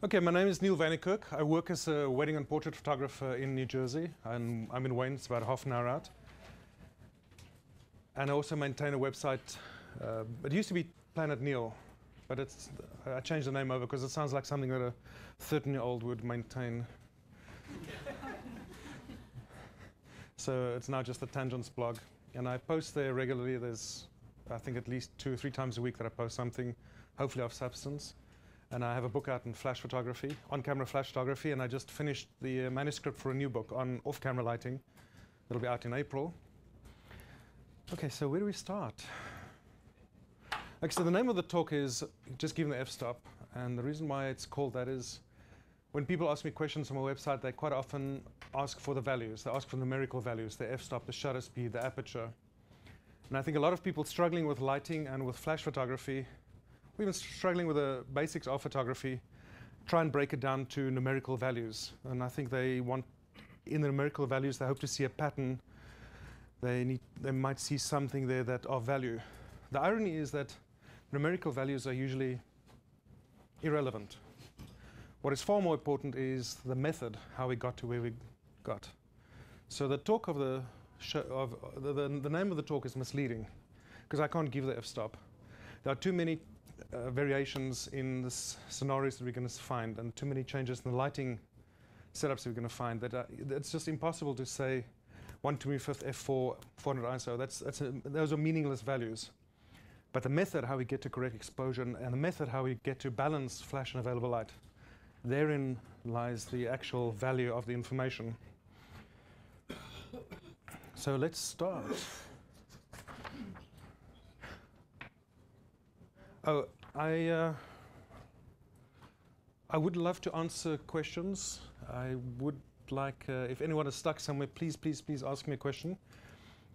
Okay, my name is Neil van Niekerk. I work as a wedding and portrait photographer in New Jersey, and I'm in Wayne. It's about half an hour out. And I also maintain a website. It used to be Planet Neil, but I changed the name over because it sounds like something that a 13-year-old would maintain. So it's now just the Tangents blog, and I post there regularly. There's, I think, at least 2 or 3 times a week that I post something, hopefully of substance. And I have a book out in flash photography, on-camera flash photography, and I just finished the manuscript for a new book on off-camera lighting. It'll be out in April. Okay, so where do we start? Okay, so the name of the talk is just giving the f-stop, and the reason why it's called that is when people ask me questions on my website, they quite often ask for the values. They ask for numerical values, the f-stop, the shutter speed, the aperture. And I think a lot of people struggling with lighting and with flash photography, even struggling with the basics of photography, try and break it down to numerical values. And I think they want, in the numerical values, they hope to see a pattern. They might see something there that of value. The irony is that numerical values are usually irrelevant. What is far more important is the method, how we got to where we got. So the talk of the show, of the name of the talk is misleading, because I can't give the f-stop. There are too many variations in the scenarios that we're going to find, and too many changes in the lighting setups that we're going to find, that it's just impossible to say 1/25 f4, 400 ISO. Those are meaningless values. But the method how we get to correct exposure, and the method how we get to balance flash and available light, therein lies the actual value of the information. So let's start. Oh, I would love to answer questions. I would like, if anyone is stuck somewhere, please, please, please ask me a question.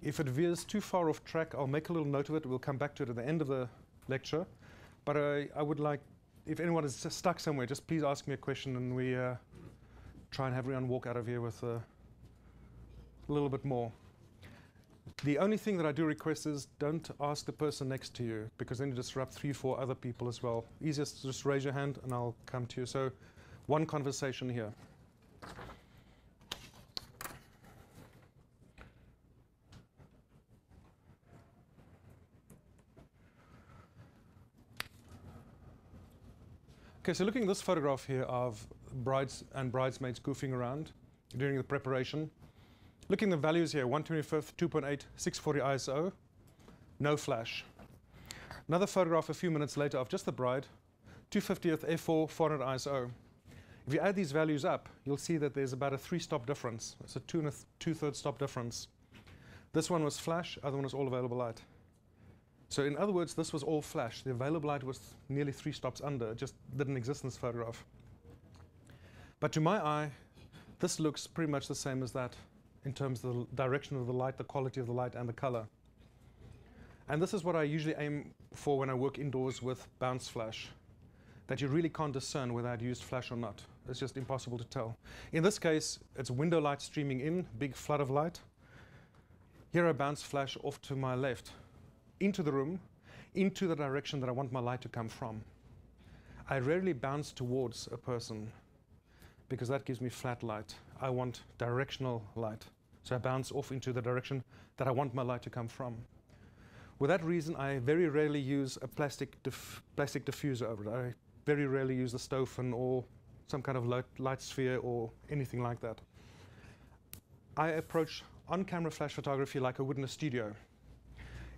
If it veers too far off track, I'll make a little note of it. We'll come back to it at the end of the lecture. But I would like, if anyone is stuck somewhere, just please ask me a question, and we try and have everyone walk out of here with a little bit more. The only thing that I do request is don't ask the person next to you, because then you disrupt 3 or 4 other people as well. Easiest to just raise your hand and I'll come to you. So one conversation here. Okay, so looking at this photograph here of brides and bridesmaids goofing around during the preparation. Looking at the values here, 1/25, 2.8, 640 ISO, no flash. Another photograph a few minutes later of just the bride, 2/50 f4, 400 ISO. If you add these values up, you'll see that there's about a 3-stop difference. It's a 2 and 2/3 stop difference. This one was flash, other one was all available light. So in other words, this was all flash. The available light was nearly 3 stops under. It just didn't exist in this photograph. But to my eye, this looks pretty much the same as that, in terms of the direction of the light, the quality of the light, and the color. And this is what I usually aim for when I work indoors with bounce flash, that you really can't discern whether I'd used flash or not. It's just impossible to tell. In this case, it's window light streaming in, big flood of light. Here I bounce flash off to my left, into the room, into the direction that I want my light to come from. I rarely bounce towards a person, because that gives me flat light. I want directional light. So I bounce off into the direction that I want my light to come from. With that reason, I very rarely use a plastic diffuser over it. I very rarely use the Stofen or some kind of light sphere or anything like that. I approach on-camera flash photography like I would in a studio.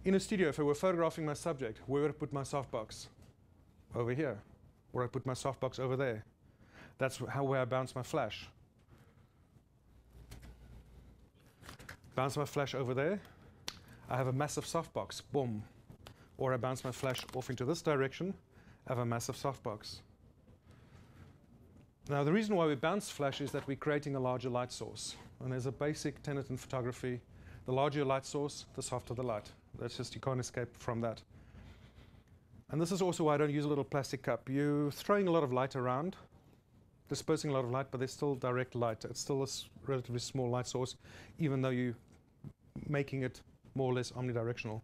In a studio, if I were photographing my subject, where would I put my softbox? Over here. Or I put my softbox over there. That's where I bounce my flash. Bounce my flash over there. I have a massive softbox, boom. Or I bounce my flash off into this direction. I have a massive softbox. Now, the reason why we bounce flash is that we're creating a larger light source. And there's a basic tenet in photography. The larger your light source, the softer the light. That's just, you can't escape from that. And this is also why I don't use a little plastic cup. You're throwing a lot of light around, dispersing a lot of light, but there's still direct light. It's still a relatively small light source, even though you're making it more or less omnidirectional.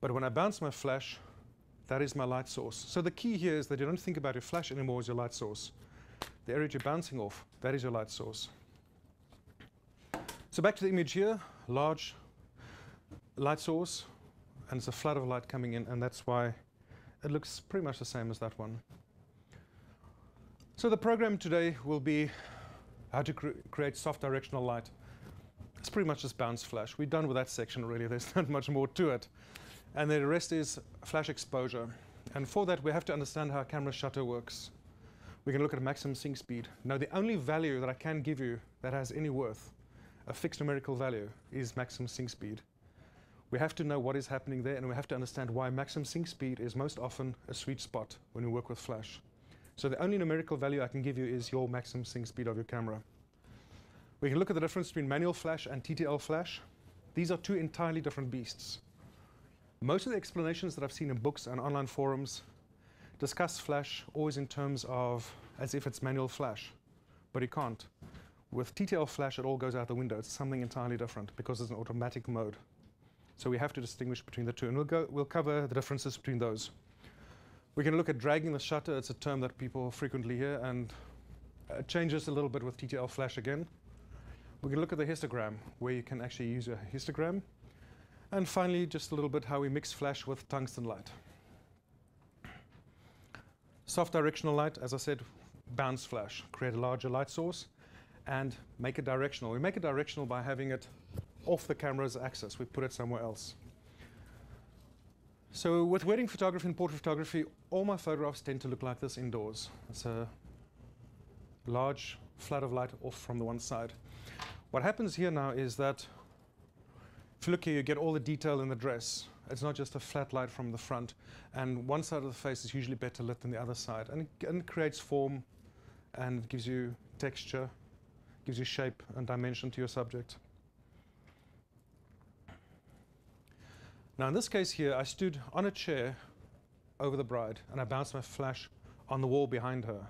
But when I bounce my flash, That is my light source. So the key here is that you don't think about your flash anymore as your light source. The area you're bouncing off, that is your light source. So back to the image here, large light source, and it's a flood of light coming in, and that's why it looks pretty much the same as that one. So the program today will be how to create soft directional light. It's pretty much just bounce flash. We're done with that section really, there's not much more to it. And then the rest is flash exposure. And for that, we have to understand how a camera shutter works. We can look at maximum sync speed. Now, the only value that I can give you that has any worth, a fixed numerical value, is maximum sync speed. We have to know what is happening there, and we have to understand why maximum sync speed is most often a sweet spot when we work with flash. So the only numerical value I can give you is your maximum sync speed of your camera. We can look at the difference between manual flash and TTL flash. These are two entirely different beasts. Most of the explanations that I've seen in books and online forums discuss flash always in terms of as if it's manual flash, but you can't. With TTL flash, it all goes out the window. It's something entirely different because it's an automatic mode. So we have to distinguish between the two, and we'll cover the differences between those. We can look at dragging the shutter. It's a term that people frequently hear, and it changes a little bit with TTL flash again. We can look at the histogram, where you can actually use a histogram. And finally, just a little bit how we mix flash with tungsten light. Soft directional light, as I said, bounce flash, create a larger light source, and make it directional. We make it directional by having it off the camera's axis. We put it somewhere else. So with wedding photography and portrait photography, all my photographs tend to look like this indoors. It's a large flood of light off from the one side. What happens here now is that if you look here, you get all the detail in the dress. It's not just a flat light from the front. And one side of the face is usually better lit than the other side. And it creates form, and it gives you texture, gives you shape and dimension to your subject. Now, in this case here, I stood on a chair over the bride, and I bounced my flash on the wall behind her.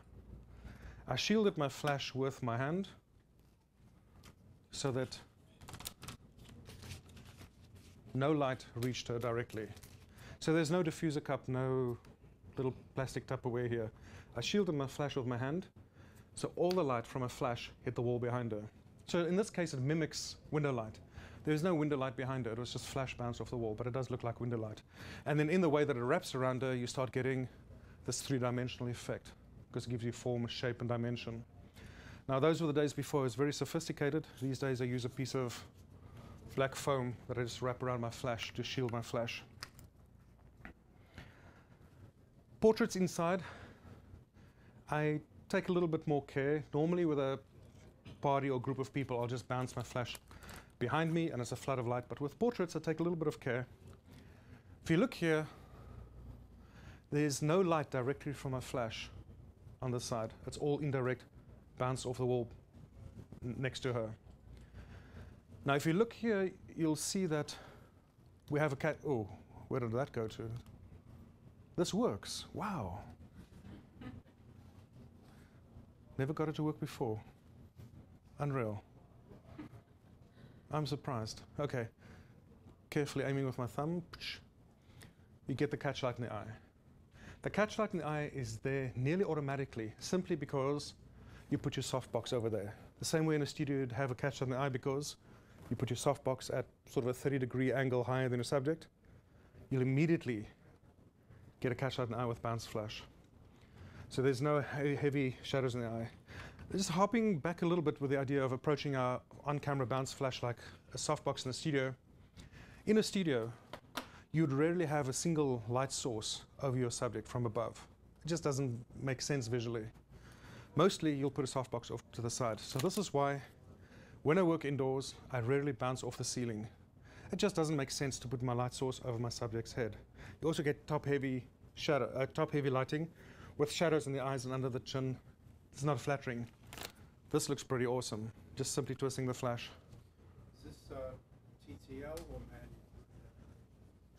I shielded my flash with my hand so that no light reached her directly. So there's no diffuser cup, no little plastic Tupperware here. I shielded my flash with my hand, so all the light from a flash hit the wall behind her. So in this case, it mimics window light. There's no window light behind her. It was just flash bounce off the wall, but it does look like window light. And then in the way that it wraps around her, you start getting this three-dimensional effect because it gives you form, shape, and dimension. Now, those were the days before it was very sophisticated. These days, I use a piece of black foam that I just wrap around my flash to shield my flash. Portraits inside, I take a little bit more care. Normally, with a party or group of people, I'll just bounce my flash behind me, and it's a flood of light. But with portraits, I take a little bit of care. If you look here, there's no light directly from my flash on this side. It's all indirect, bounce off the wall next to her. Now, if you look here, you'll see that we have a cat. Oh, where did that go to? This works. Wow. Never got it to work before. Unreal. I'm surprised. OK. Carefully aiming with my thumb. You get the catchlight in the eye. The catchlight in the eye is there nearly automatically, simply because you put your softbox over there. The same way in a studio you'd have a catchlight in the eye because you put your softbox at sort of a 30-degree angle higher than your subject. You'll immediately get a catchlight in the eye with bounce flash. So there's no heavy shadows in the eye. Just hopping back a little bit with the idea of approaching our on-camera bounce flash like a softbox in a studio. In a studio, you'd rarely have a single light source over your subject from above. It just doesn't make sense visually. Mostly, you'll put a softbox off to the side. So this is why, when I work indoors, I rarely bounce off the ceiling. It just doesn't make sense to put my light source over my subject's head. You also get top-heavy lighting with shadows in the eyes and under the chin. It's not flattering. This looks pretty awesome, just simply twisting the flash. Is this TTL or manual?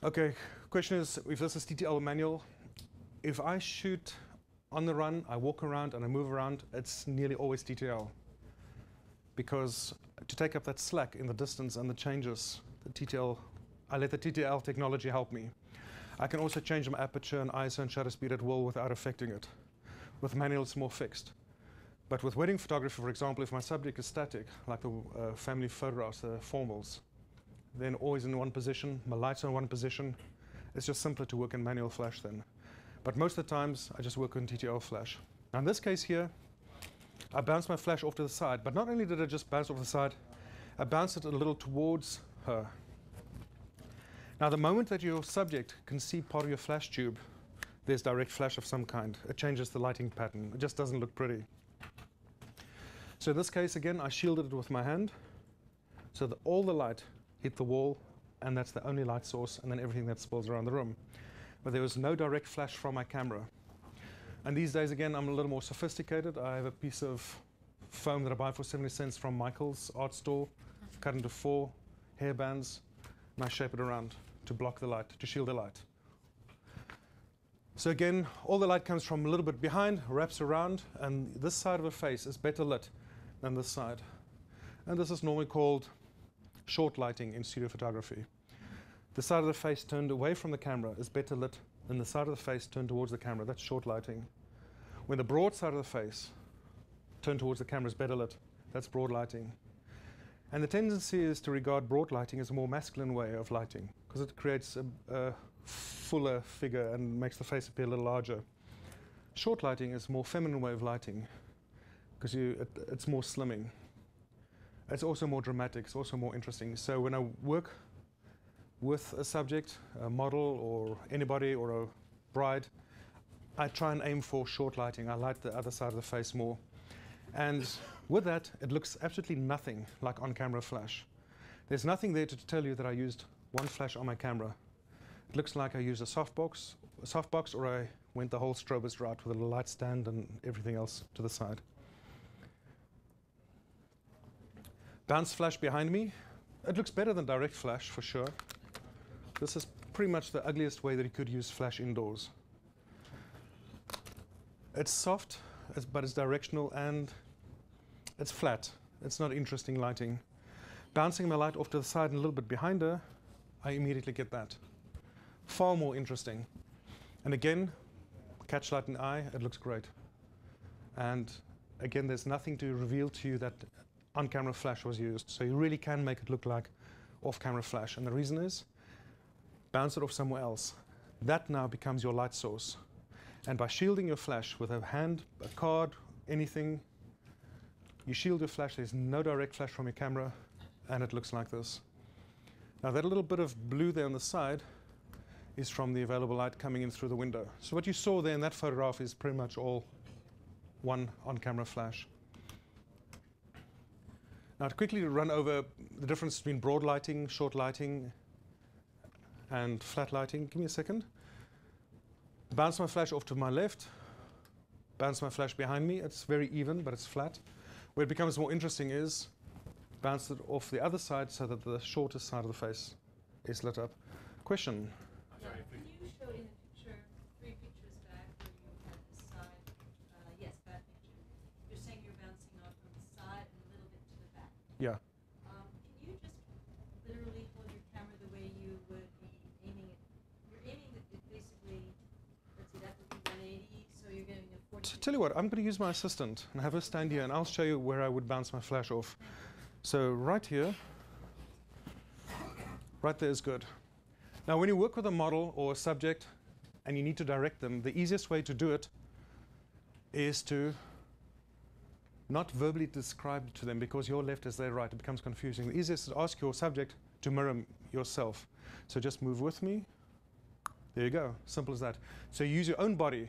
OK, question is, if this is TTL or manual, if I shoot on the run, I walk around and I move around, it's nearly always TTL. Because to take up that slack in the distance and the changes, I let the TTL technology help me. I can also change my aperture and ISO and shutter speed at will without affecting it. With manual, it's more fixed. But with wedding photography, for example, if my subject is static, like the family photographs, the formals, then always in one position, my lights are in one position. It's just simpler to work in manual flash then. But most of the times, I just work on TTL flash. Now in this case here, I bounced my flash off to the side, but not only did I just bounce off the side, I bounced it a little towards her. Now the moment that your subject can see part of your flash tube, there's direct flash of some kind. It changes the lighting pattern. It just doesn't look pretty. So in this case, again, I shielded it with my hand so that all the light hit the wall, and that's the only light source, and then everything that spills around the room. But there was no direct flash from my camera. And these days, again, I'm a little more sophisticated. I have a piece of foam that I buy for 70 cents from Michael's art store, cut into 4 hairbands, and I shape it around to block the light, to shield the light. So again, all the light comes from a little bit behind, wraps around, and this side of a face is better lit than this side. And this is normally called short lighting in studio photography. The side of the face turned away from the camera is better lit than the side of the face turned towards the camera. That's short lighting. When the broad side of the face turned towards the camera is better lit, that's broad lighting. And the tendency is to regard broad lighting as a more masculine way of lighting, because it creates a fuller figure and makes the face appear a little larger. Short lighting is a more feminine way of lighting, because it's more slimming. It's also more dramatic, it's also more interesting. So when I work with a subject, a model or anybody or a bride, I try and aim for short lighting. I light the other side of the face more. And with that, it looks absolutely nothing like on-camera flash. There's nothing there to tell you that I used one flash on my camera. It looks like I used a softbox, or I went the whole strobist route with a little light stand and everything else to the side. Bounce flash behind me. It looks better than direct flash, for sure. This is pretty much the ugliest way that you could use flash indoors. It's soft, but it's directional, and it's flat. It's not interesting lighting. Bouncing my light off to the side and a little bit behind her, I immediately get that. Far more interesting. And again, catch light in the eye, it looks great. And again, there's nothing to reveal to you that on-camera flash was used, so you really can make it look like off-camera flash. And the reason is, bounce it off somewhere else. That now becomes your light source. And by shielding your flash with a hand, a card, anything, you shield your flash, there's no direct flash from your camera, and it looks like this. Now that little bit of blue there on the side is from the available light coming in through the window. So what you saw there in that photograph is pretty much all one on-camera flash. Now to quickly run over the difference between broad lighting, short lighting, and flat lighting. Give me a second. Bounce my flash off to my left. Bounce my flash behind me. It's very even, but it's flat. Where it becomes more interesting is bounce it off the other side so that the shortest side of the face is lit up. Question? Sorry, can you show in the picture, 3 pictures back, where you had the side, yes, that picture. You're saying you're bouncing off from the side and a little bit to the back. Yeah. Can you just literally hold your camera the way you would be aiming it? You're aiming it basically, let's see, that would be 180, so you're getting a 40. Tell you what, I'm going to use my assistant and have her stand here, and I'll show you where I would bounce my flash off. So right here, right there is good. Now, when you work with a model or a subject and you need to direct them, the easiest way to do it is to not verbally describe it to them, because your left is their right. It becomes confusing. The easiest is to ask your subject to mirror yourself. So just move with me. There you go. Simple as that. So you use your own body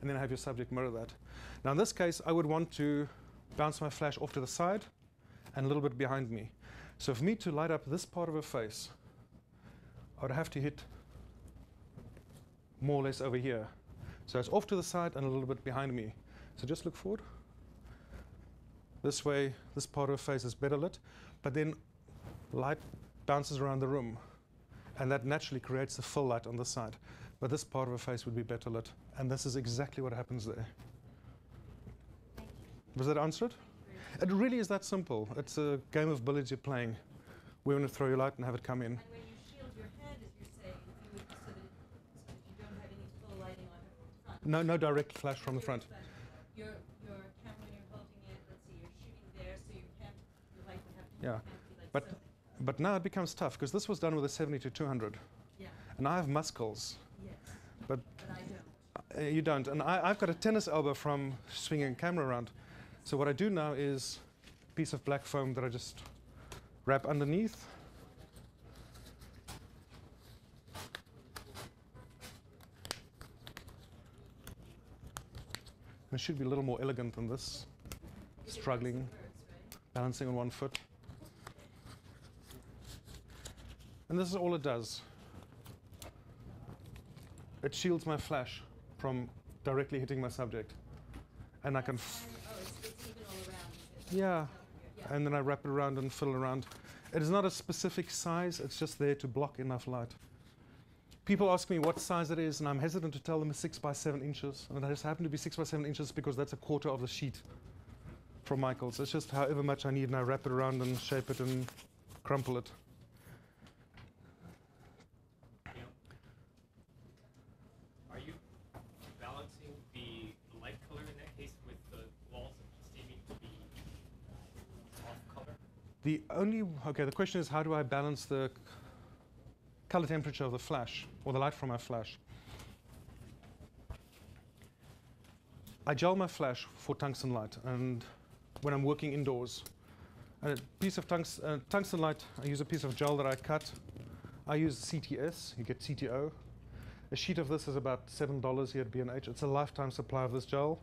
and then have your subject mirror that. Now, in this case, I would want to bounce my flash off to the side and a little bit behind me. So for me to light up this part of her face, I'd have to hit more or less over here. So it's off to the side and a little bit behind me. So just look forward. This way, this part of the face is better lit, but then light bounces around the room, and that naturally creates the full light on this side. But this part of the face would be better lit, and this is exactly what happens there. Was that answered? It really is that simple. It's a game of billiards you're playing. We're going to throw your light and have it come in. No direct flash from the front. Your camera, when you're holding it, let's see, you're shooting there, so you can't, your light would have to be like but now it becomes tough, because this was done with a 70-200. Yeah. And I have muscles. Yes. But I don't. You don't. And I've got a tennis elbow from swinging a camera around. So what I do now is a piece of black foam that I just wrap underneath. It should be a little more elegant than this. Struggling, balancing on one foot. And this is all it does. It shields my flash from directly hitting my subject. And I can... it's even all around. Yeah. And then I wrap it around and fiddle around. It is not a specific size. It's just there to block enough light. People ask me what size it is, and I'm hesitant to tell them it's 6 by 7 inches. And it just happened to be 6 by 7 inches because that's a quarter of the sheet from Michael's. It's just however much I need, and I wrap it around and shape it and crumple it. Are you balancing the light color in that case with the walls seeming to be off color? The question is, how do I balance the color temperature of the flash, or the light from my flash? I gel my flash for tungsten light, and when I'm working indoors, a piece of tungsten light, I use a piece of gel that I cut. I use CTS, you get CTO. A sheet of this is about $7 here at B&H. It's a lifetime supply of this gel.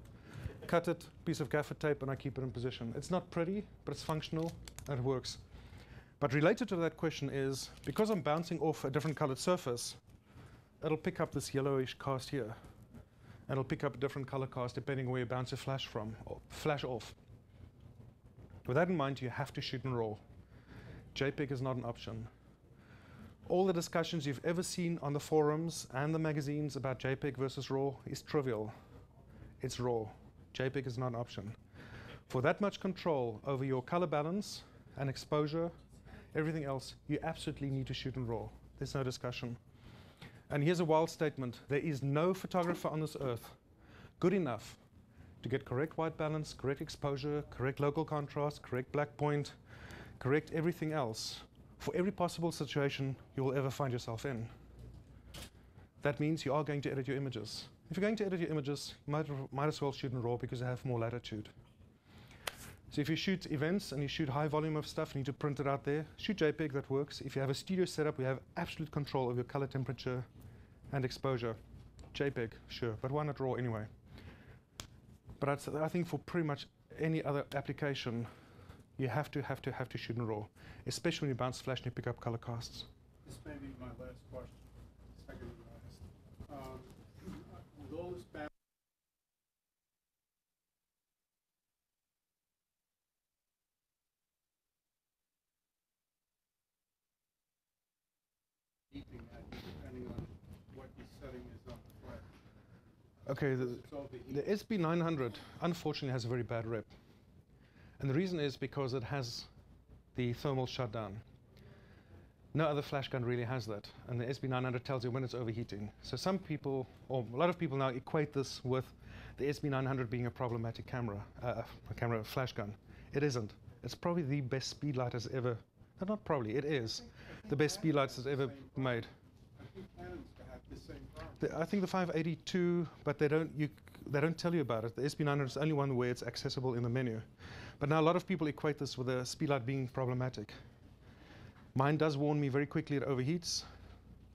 Cut it, piece of gaffer tape, and I keep it in position. It's not pretty, but it's functional, and it works. But related to that question is, because I'm bouncing off a different colored surface, it'll pick up this yellowish cast here. And it'll pick up a different color cast depending on where you bounce your flash from, or flash off. With that in mind, you have to shoot in RAW. JPEG is not an option. All the discussions you've ever seen on the forums and the magazines about JPEG versus RAW is trivial. It's RAW. JPEG is not an option. For that much control over your color balance and exposure, everything else, you absolutely need to shoot in RAW. There's no discussion. And here's a wild statement. There is no photographer on this earth good enough to get correct white balance, correct exposure, correct local contrast, correct black point, correct everything else for every possible situation you will ever find yourself in. That means you are going to edit your images. If you're going to edit your images, you might as well shoot in RAW because you have more latitude. So if you shoot events and you shoot high volume of stuff, you need to print it out there. Shoot JPEG, that works. If you have a studio setup, we have absolute control of your color temperature and exposure. JPEG, sure, but why not RAW anyway? But I think for pretty much any other application, you have to shoot in RAW, especially when you bounce flash and you pick up color casts. This may be my last question, second to last. With all this back. Depending on what the setting is on the flash. Okay, the SB900 unfortunately has a very bad rep. And the reason is because it has the thermal shutdown. No other flash gun really has that. And the SB900 tells you when it's overheating. So some people, or a lot of people now, equate this with the SB900 being a problematic camera, a flash gun. It isn't. It's probably the best speed light has ever. Not probably, it is. The best speed lights that's ever made. I think Canon's have the same problem. I think the 580 too, but they don't tell you about it. The SB900 is the only one where it's accessible in the menu. But now a lot of people equate this with a speed light being problematic. Mine does warn me very quickly it overheats.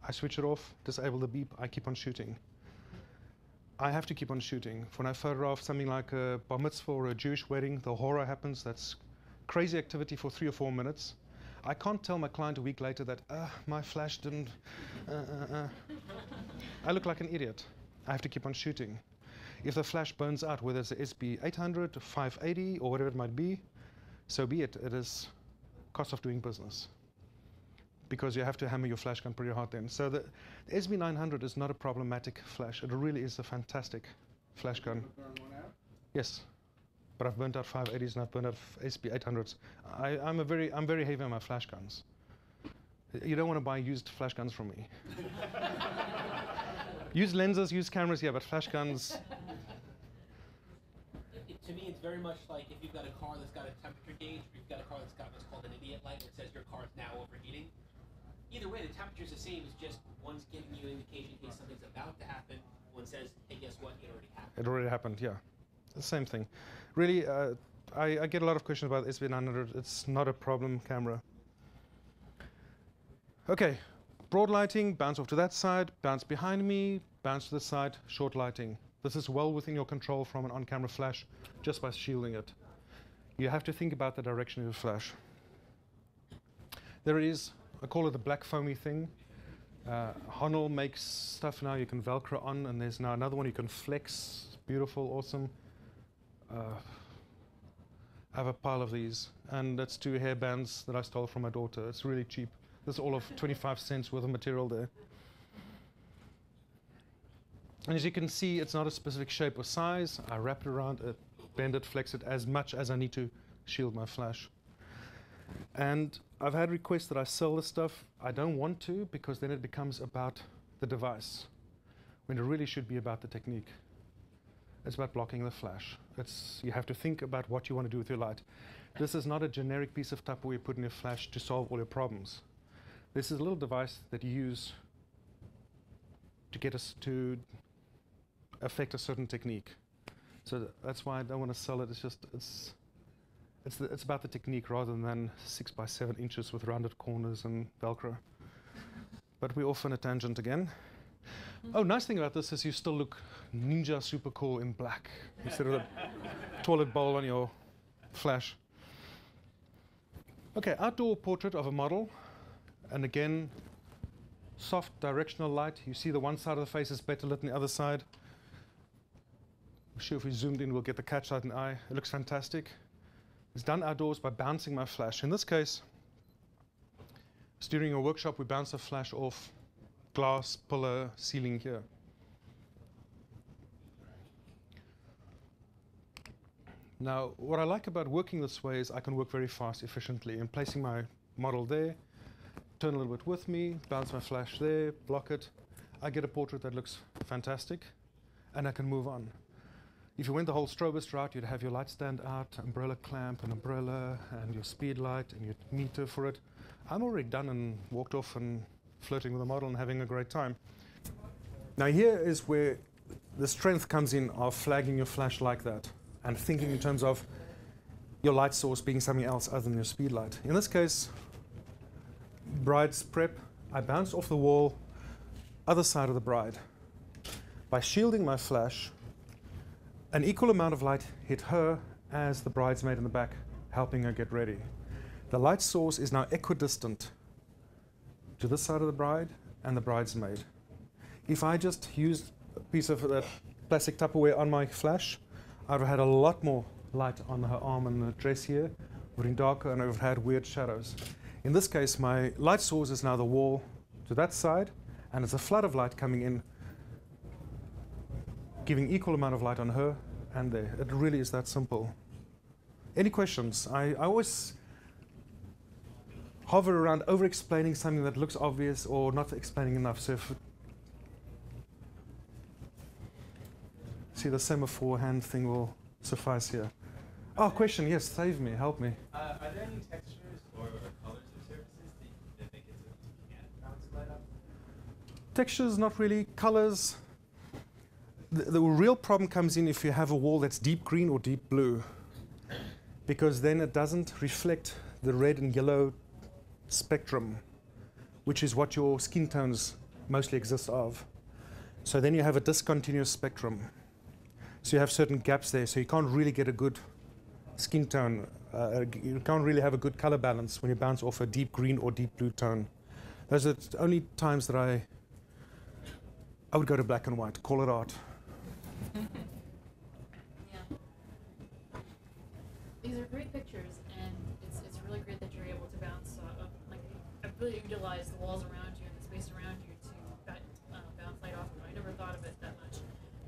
I switch it off, disable the beep, I keep on shooting. I have to keep on shooting. When I photograph something like a bar mitzvah or a Jewish wedding, the horror happens. That's crazy activity for 3 or 4 minutes. I can't tell my client a week later that, my flash didn't, I look like an idiot. I have to keep on shooting. If the flash burns out, whether it's the SB800, 580, or whatever it might be, so be it. It is cost of doing business. Because you have to hammer your flash gun pretty hard then. So the SB900 is not a problematic flash. It really is a fantastic flash gun. Burn one out? Yes. But I've burnt out 580s and I've burnt out SB800s. I'm very heavy on my flash guns. You don't want to buy used flash guns from me. Use lenses, use cameras, yeah, but flash guns. To me, it's very much like if you've got a car that's got a temperature gauge, or you've got a car that's got what's called an idiot light that says your car's now overheating. Either way, the temperature's the same. It's just one's giving you an indication in case something's about to happen. One says, hey, guess what? It already happened. It already happened, yeah. The same thing. Really, I get a lot of questions about SB900. It's not a problem camera. OK, broad lighting, bounce off to that side, bounce behind me, bounce to the side, short lighting. This is well within your control from an on-camera flash just by shielding it. You have to think about the direction of your flash. There it is. I call it the black foamy thing. Honol makes stuff now you can Velcro on, and there's now another one you can flex. Beautiful, awesome. I have a pile of these, and that's two hairbands that I stole from my daughter. It's really cheap. This is all of 25 cents worth of material there. And as you can see, it's not a specific shape or size. I wrap it around it, bend it, flex it as much as I need to shield my flash. And I've had requests that I sell this stuff. I don't want to, because then it becomes about the device, when it really should be about the technique. It's about blocking the flash. You have to think about what you want to do with your light. This is not a generic piece of Tupperware you put in your flash to solve all your problems. This is a little device that you use to get us to affect a certain technique. So that's why I don't want to sell it. It's just, it's about the technique rather than 6 by 7 inches with rounded corners and Velcro. But we're off on a tangent again. Oh, nice thing about this is you still look ninja super cool in black instead of the toilet bowl on your flash. Okay, outdoor portrait of a model. And again, soft directional light. You see the one side of the face is better lit than the other side. I'm sure if we zoomed in, we'll get the catchlight and eye. It looks fantastic. It's done outdoors by bouncing my flash. In this case, during a workshop, we bounce the flash off glass, pillar, ceiling here. Now, what I like about working this way is I can work very fast, efficiently. I'm placing my model there, turn a little bit with me, bounce my flash there, block it. I get a portrait that looks fantastic, and I can move on. If you went the whole strobist route, you'd have your light stand out, umbrella clamp, an umbrella, and your speed light, and your meter for it. I'm already done and walked off and flirting with the model and having a great time. Now here is where the strength comes in of flagging your flash like that and thinking in terms of your light source being something else other than your speed light. In this case, bride's prep, I bounced off the wall, other side of the bride. By shielding my flash, an equal amount of light hit her as the bridesmaid in the back, helping her get ready. The light source is now equidistant to this side of the bride and the bridesmaid. If I just used a piece of that plastic Tupperware on my flash, I'd have had a lot more light on her arm and the dress here, would have been darker, and I would have had weird shadows. In this case, my light source is now the wall to that side, and it's a flood of light coming in, giving equal amount of light on her and there. It really is that simple. Any questions? I always hover around over-explaining something that looks obvious or not explaining enough. So if see, the semaphore hand thing will suffice here. Oh, question, yes, save me, help me. Are there any textures or colors of surfaces that make it so you can't bounce light up? Textures, not really. Colors. The real problem comes in if you have a wall that's deep green or deep blue, because then it doesn't reflect the red and yellow spectrum, which is what your skin tones mostly exist of. So then you have a discontinuous spectrum. So you have certain gaps there, so you can't really get a good skin tone. You can't really have a good color balance when you bounce off a deep green or deep blue tone. Those are the only times that I would go to black and white, call it art. Yeah. These are great pictures, and it's really great that you're able to bounce up. Like, I've really utilized the walls around you and the space around you to bounce light off. I never thought of it that much.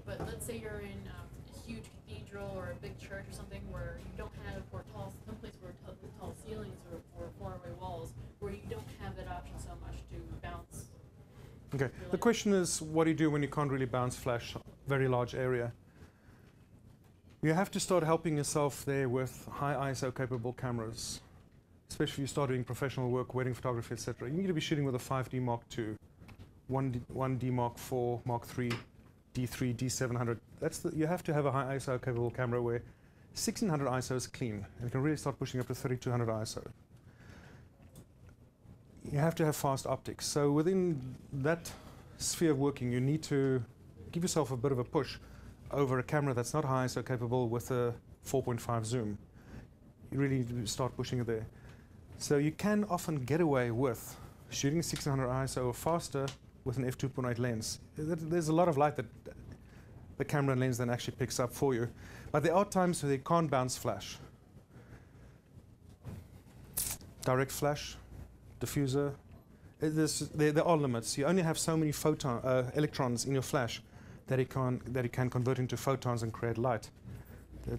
But let's say you're in a huge cathedral or a big church or something where you don't have, or tall, some place where tall ceilings or faraway walls, where you don't have that option so much to bounce Okay. The question is, what do you do when you can't really bounce flash a very large area? You have to start helping yourself there with high ISO capable cameras, especially if you start doing professional work, wedding photography, etc. You need to be shooting with a 5D Mark II, 1D Mark IV, Mark III, D3, D700. You have to have a high ISO capable camera where 1600 ISO is clean, and you can really start pushing up to 3200 ISO. You have to have fast optics. So within that sphere of working, you need to give yourself a bit of a push over a camera that's not high ISO capable with a 4.5 zoom. You really need to start pushing it there. So you can often get away with shooting 1600 ISO or faster with an f/2.8 lens. There's a lot of light that the camera and lens then actually picks up for you. But there are times where they can't bounce flash. Direct flash, diffuser, there are limits. You only have so many electrons in your flash that it can convert into photons and create light.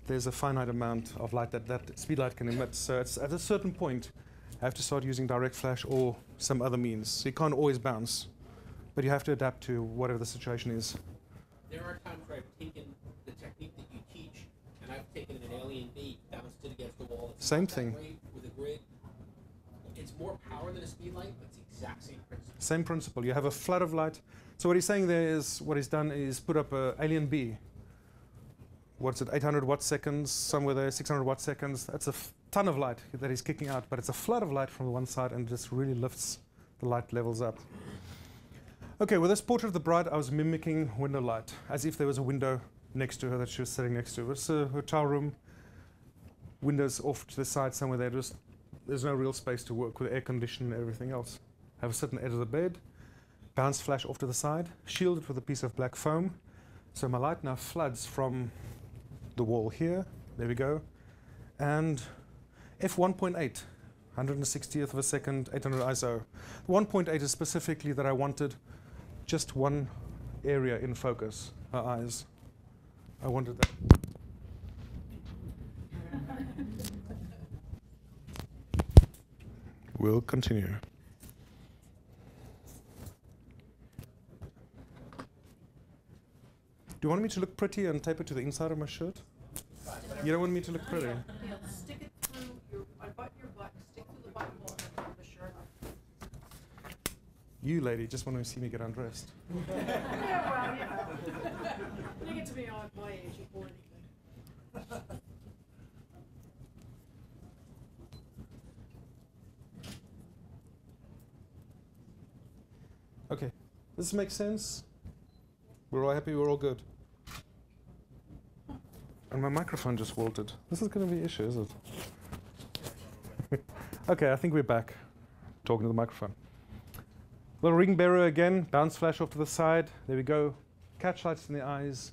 There's a finite amount of light that speedlight can emit. So it's at a certain point, you have to start using direct flash or some other means. So you can't always bounce, but you have to adapt to whatever the situation is. There are times where I've taken the technique that you teach, and I've taken an alien bee, bounced it against the wall. It's same thing. With a grid. It's more power than a speed light, but it's the exact same principle. Same principle. You have a flood of light. So what he's saying there is, what he's done is put up an alien bee. What's it, 800 watt seconds, somewhere there, 600 watt seconds. That's a ton of light that he's kicking out, but it's a flood of light from the one side, and just really lifts the light levels up. Okay, with this portrait of the bride, I was mimicking window light, as if there was a window next to her that she was sitting next to. It's a hotel room, windows off to the side somewhere there. Just there's no real space to work with air conditioning and everything else. Have a sit on the edge of the bed, bounce flash off to the side, shield it with a piece of black foam. So my light now floods from the wall here. There we go. And f/1.8, 160th of a second, 800 ISO. 1.8 is specifically that I wanted just one area in focus, her eyes. I wanted that. We'll continue. Do you want me to look pretty and tape it to the inside of my shirt? You don't want me to look pretty? Yeah, stick it through your, unbutton your butt, stick through the buttonhole of the shirt. You, lady, just want to see me get undressed. Yeah, well, yeah. You get to be on my age, you bored even. Okay, does this make sense? We're all happy, we're all good. And my microphone just wilted. This is going to be an issue, is it? Okay, I think we're back. Talking to the microphone. Little ring bearer again, bounce flash off to the side, there we go. Catch lights in the eyes,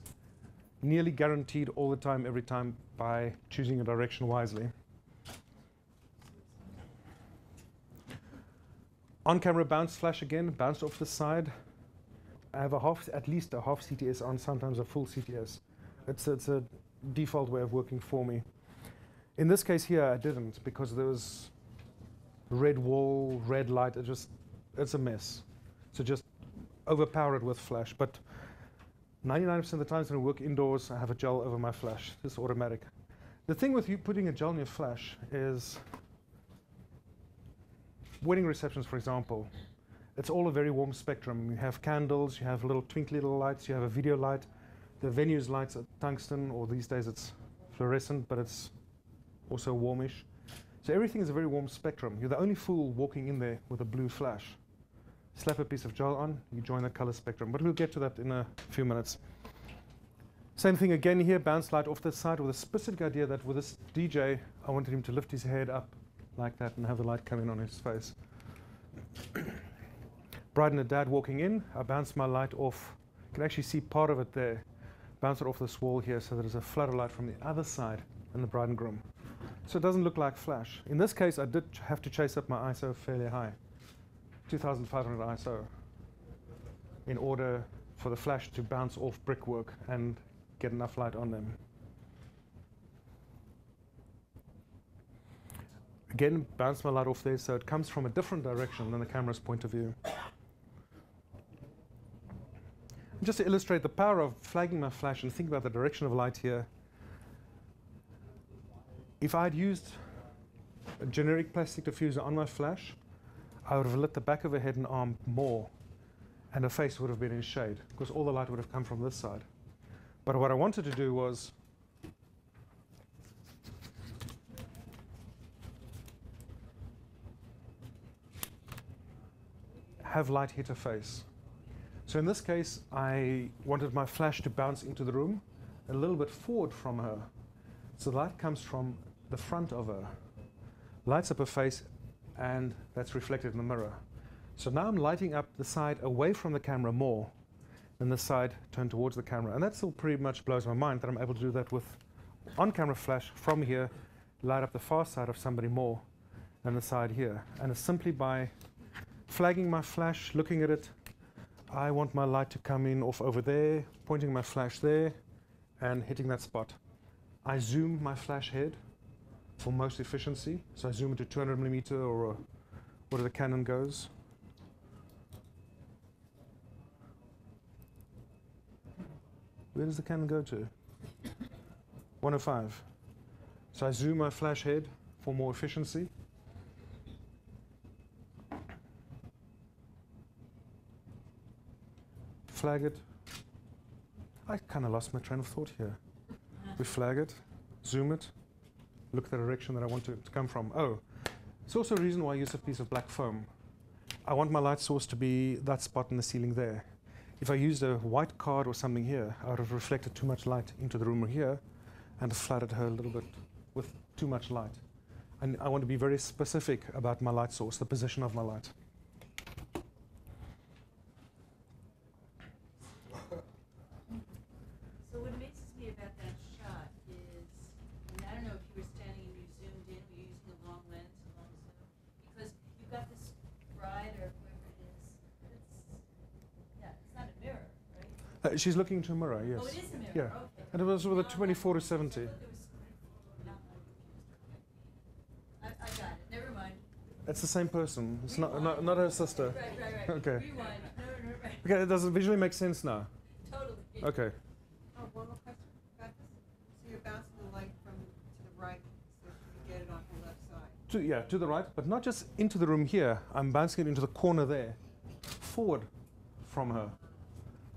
nearly guaranteed all the time, every time, by choosing a direction wisely. On camera bounce flash again, bounced off the side. I have a half, at least a half CTS on, sometimes a full CTS. It's a default way of working for me. In this case here, I didn't, because there was red wall, red light. It's a mess. So just overpower it with flash. But 99% of the times when I work indoors, I have a gel over my flash. It's automatic. The thing with you putting a gel in your flash is, wedding receptions, for example, it's all a very warm spectrum. You have candles, you have little twinkly little lights, you have a video light. The venue's lights are tungsten, or these days it's fluorescent, but it's also warmish. So everything is a very warm spectrum. You're the only fool walking in there with a blue flash. Slap a piece of gel on, you join the color spectrum. But we'll get to that in a few minutes. Same thing again here, bounce light off the side, with a specific idea that with this DJ, I wanted him to lift his head up like that and have the light come in on his face. Bride and the dad walking in, I bounce my light off. You can actually see part of it there. Bounce it off this wall here, so there's a flood of light from the other side and the bride and groom. So it doesn't look like flash. In this case, I did have to chase up my ISO fairly high, 2500 ISO, in order for the flash to bounce off brickwork and get enough light on them. Again, bounce my light off there, so it comes from a different direction than the camera's point of view. Just to illustrate the power of flagging my flash and think about the direction of light here. If I had used a generic plastic diffuser on my flash, I would have lit the back of her head and arm more, and her face would have been in shade, because all the light would have come from this side. But what I wanted to do was have light hit her face. So in this case, I wanted my flash to bounce into the room a little bit forward from her. So the light comes from the front of her, lights up her face, and that's reflected in the mirror. So now I'm lighting up the side away from the camera more than the side turned towards the camera. And that still pretty much blows my mind that I'm able to do that with on-camera flash from here, light up the far side of somebody more than the side here. And it's simply by flagging my flash, looking at it, I want my light to come in off over there, pointing my flash there, and hitting that spot. I zoom my flash head for most efficiency. So I zoom it to 200mm or where the Canon goes. Where does the Canon go to? 105. So I zoom my flash head for more efficiency. Flag it. I kind of lost my train of thought here. We flag it, zoom it, look at the direction that I want it to come from. Oh, it's also a reason why I use a piece of black foam. I want my light source to be that spot in the ceiling there. If I used a white card or something here, I would have reflected too much light into the room here and flooded her a little bit with too much light. And I want to be very specific about my light source, the position of my light. She's looking into a mirror, yes. Oh, it is a mirror. Yeah. Okay. And it was with a 24 to 70. I got it. Never mind. It's the same person. It's not her sister. Right, right, right. Okay. Rewind. No, right. Okay, it doesn't visually make sense now. Totally. Okay. Oh, one more question about this. So you're bouncing the light to the right, so you get it on the left side. Yeah, to the right, but not just into the room here. I'm bouncing it into the corner there, forward from her,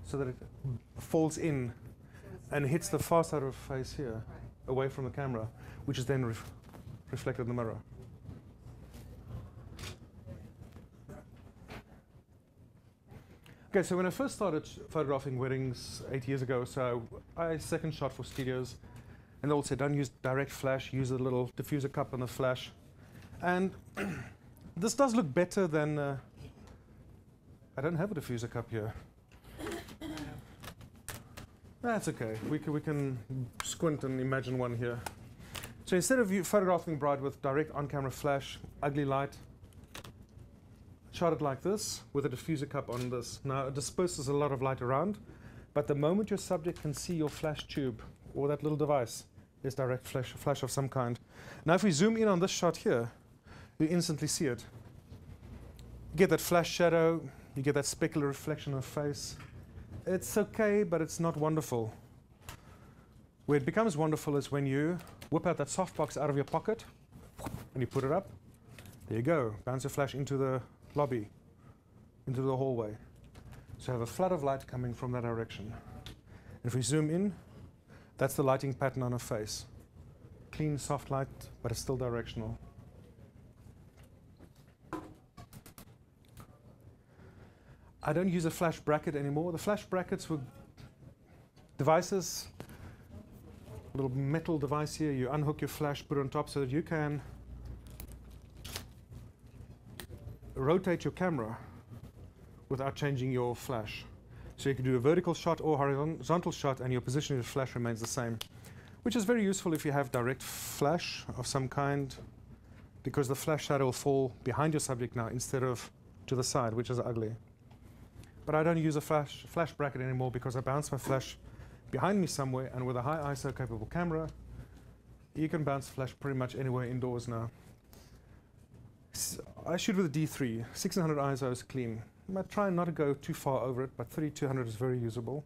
so that it falls in and hits the far side of her face here, away from the camera, which is then reflected in the mirror. Okay, so when I first started photographing weddings 8 years ago, so I second shot for studios, and they all said, don't use direct flash, use a little diffuser cup on the flash. And this does look better than, I don't have a diffuser cup here. That's okay. We can squint and imagine one here. So instead of you photographing bride with direct on-camera flash, ugly light, shot it like this with a diffuser cup on this. Now it disperses a lot of light around, but the moment your subject can see your flash tube or that little device, there's direct flash of some kind. Now if we zoom in on this shot here, you instantly see it. You get that flash shadow, you get that specular reflection of face. It's okay, but it's not wonderful. Where it becomes wonderful is when you whip out that softbox out of your pocket and you put it up. There you go. Bounce your flash into the lobby, into the hallway. So you have a flood of light coming from that direction. And if we zoom in, that's the lighting pattern on her face. Clean, soft light, but it's still directional. I don't use a flash bracket anymore. The flash brackets were devices, a little metal device here. You unhook your flash, put it on top so that you can rotate your camera without changing your flash. So you can do a vertical shot or horizontal shot and your position of the flash remains the same, which is very useful if you have direct flash of some kind, because the flash shadow will fall behind your subject now instead of to the side, which is ugly. But I don't use a flash bracket anymore because I bounce my flash behind me somewhere, and with a high ISO capable camera, you can bounce flash pretty much anywhere indoors now. I shoot with a D3, 1600 ISO is clean. I try not to go too far over it, but 3200 is very usable.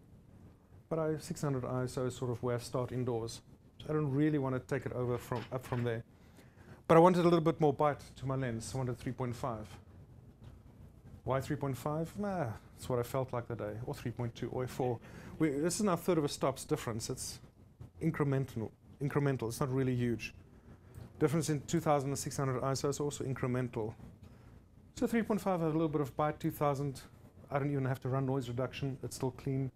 But 600 ISO is sort of where I start indoors. So I don't really want to take it over up from there. But I wanted a little bit more bite to my lens. I wanted 3.5. Why 3.5? Nah, it's what I felt like that day. Or 3.2, or 4. This is now a third of a stop's difference. It's incremental. It's not really huge. Difference in 2600 ISO is also incremental. So 3.5 has a little bit of bite. 2000, I don't even have to run noise reduction. It's still clean.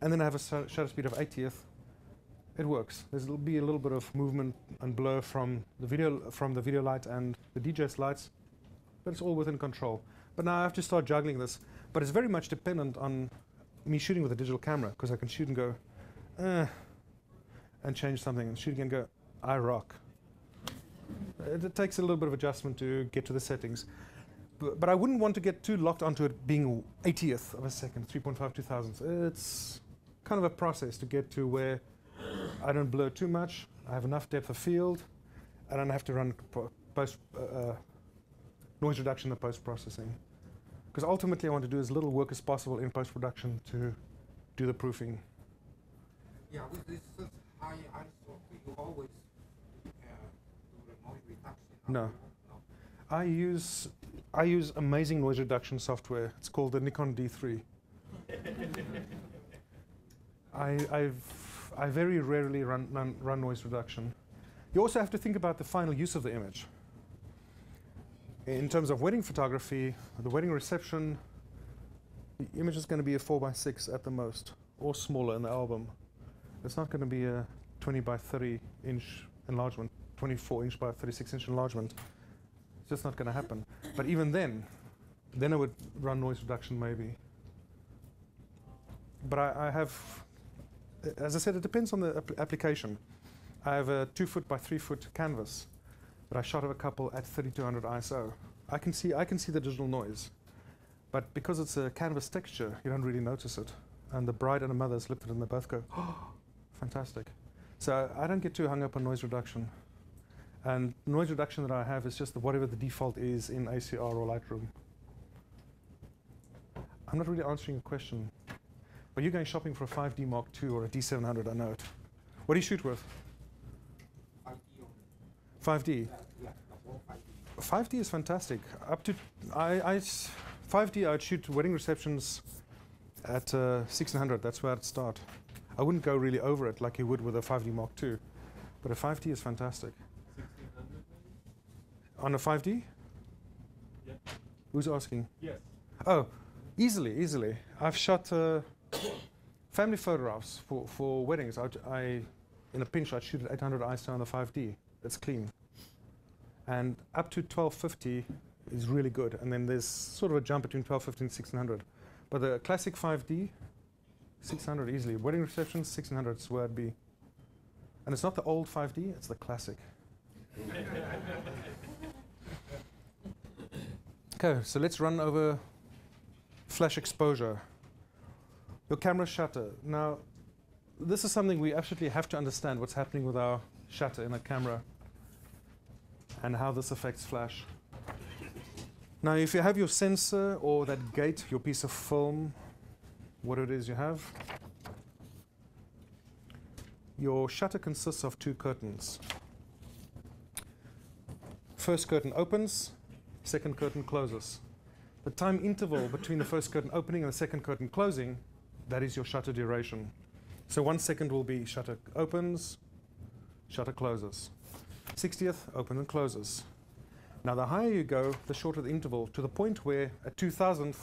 And then I have a shutter speed of 80th. It works. There'll be a little bit of movement and blur from the video light and the DJ's lights, but it's all within control. But now I have to start juggling this. But it's very much dependent on me shooting with a digital camera, because I can shoot and go, and change something, and shoot again and go, I rock. It takes a little bit of adjustment to get to the settings. But I wouldn't want to get too locked onto it being 80th of a second, 3.5 2000s. It's kind of a process to get to where I don't blur too much, I have enough depth of field, I don't have to run noise reduction and post-processing. Because ultimately I want to do as little work as possible in post-production to do the proofing. Yeah, with this high ISO, you always do the noise reduction? No. I use amazing noise reduction software. It's called the Nikon D3. I very rarely run noise reduction. You also have to think about the final use of the image. In terms of wedding photography, the wedding reception, the image is going to be a 4x6 at the most, or smaller in the album. It's not going to be a 20x30 inch enlargement, 24-inch by 36-inch enlargement. It's just not going to happen. But even then I would run noise reduction maybe. But I have, as I said, it depends on the application. I have a 2-foot by 3-foot canvas that I shot of a couple at 3200 ISO. I can see the digital noise, but because it's a canvas texture, you don't really notice it. And the bride and the mother's looked at it and they both go, oh, fantastic. So I don't get too hung up on noise reduction. And noise reduction that I have is just whatever the default is in ACR or Lightroom. I'm not really answering a question. Are you going shopping for a 5D Mark II or a D700? I know it. What do you shoot with? 5D. 5D is fantastic. Up to 5D, I'd shoot wedding receptions at 1600. That's where I'd start. I wouldn't go really over it like you would with a 5D Mark II, but a 5D is fantastic. 1600. On a 5D? Yeah. Who's asking? Yes. Oh, easily. I've shot. Family photographs for weddings. In a pinch, I'd shoot at 800 ISO on the 5D. It's clean. And up to 1250 is really good. And then there's sort of a jump between 1250 and 1600. But the classic 5D, 600 easily. Wedding receptions, 600 is where it'd be. And it's not the old 5D, it's the classic. Okay, so let's run over flash exposure. Your camera shutter. Now, this is something we absolutely have to understand, what's happening with our shutter in a camera and how this affects flash. Now, if you have your sensor or that gate, your piece of film, what it is you have, your shutter consists of two curtains. First curtain opens, second curtain closes. The time interval between the first curtain opening and the second curtain closing, that is your shutter duration. So 1 second will be shutter opens, shutter closes. 60th, open and closes. Now the higher you go, the shorter the interval, to the point where at 2000th,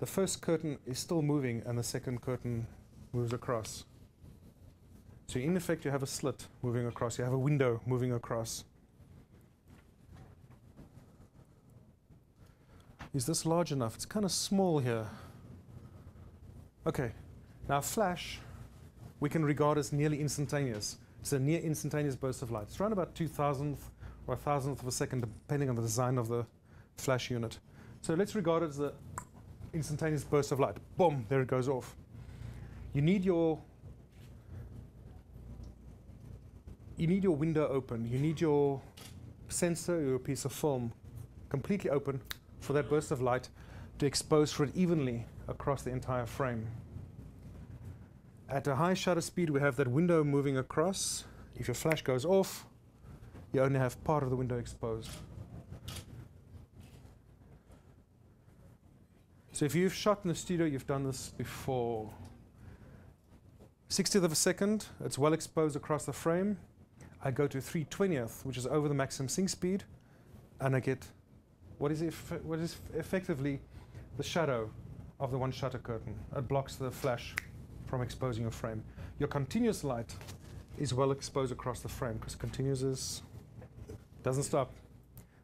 the first curtain is still moving and the second curtain moves across. So in effect, you have a slit moving across, you have a window moving across. Is this large enough? It's kind of small here. Okay, now flash we can regard as nearly instantaneous. It's a near instantaneous burst of light. It's around about 2000th or 1000th of a second, depending on the design of the flash unit. So let's regard it as the instantaneous burst of light. Boom, there it goes off. You need your window open. You need your sensor, your piece of film completely open for that burst of light to expose for it evenly across the entire frame. At a high shutter speed, we have that window moving across. If your flash goes off, you only have part of the window exposed. So if you've shot in the studio, you've done this before. 60th of a second, it's well exposed across the frame. I go to 3/20th, which is over the maximum sync speed, and I get what is effectively the shadow of the one shutter curtain. It blocks the flash from exposing your frame. Your continuous light is well exposed across the frame, because continuous doesn't stop.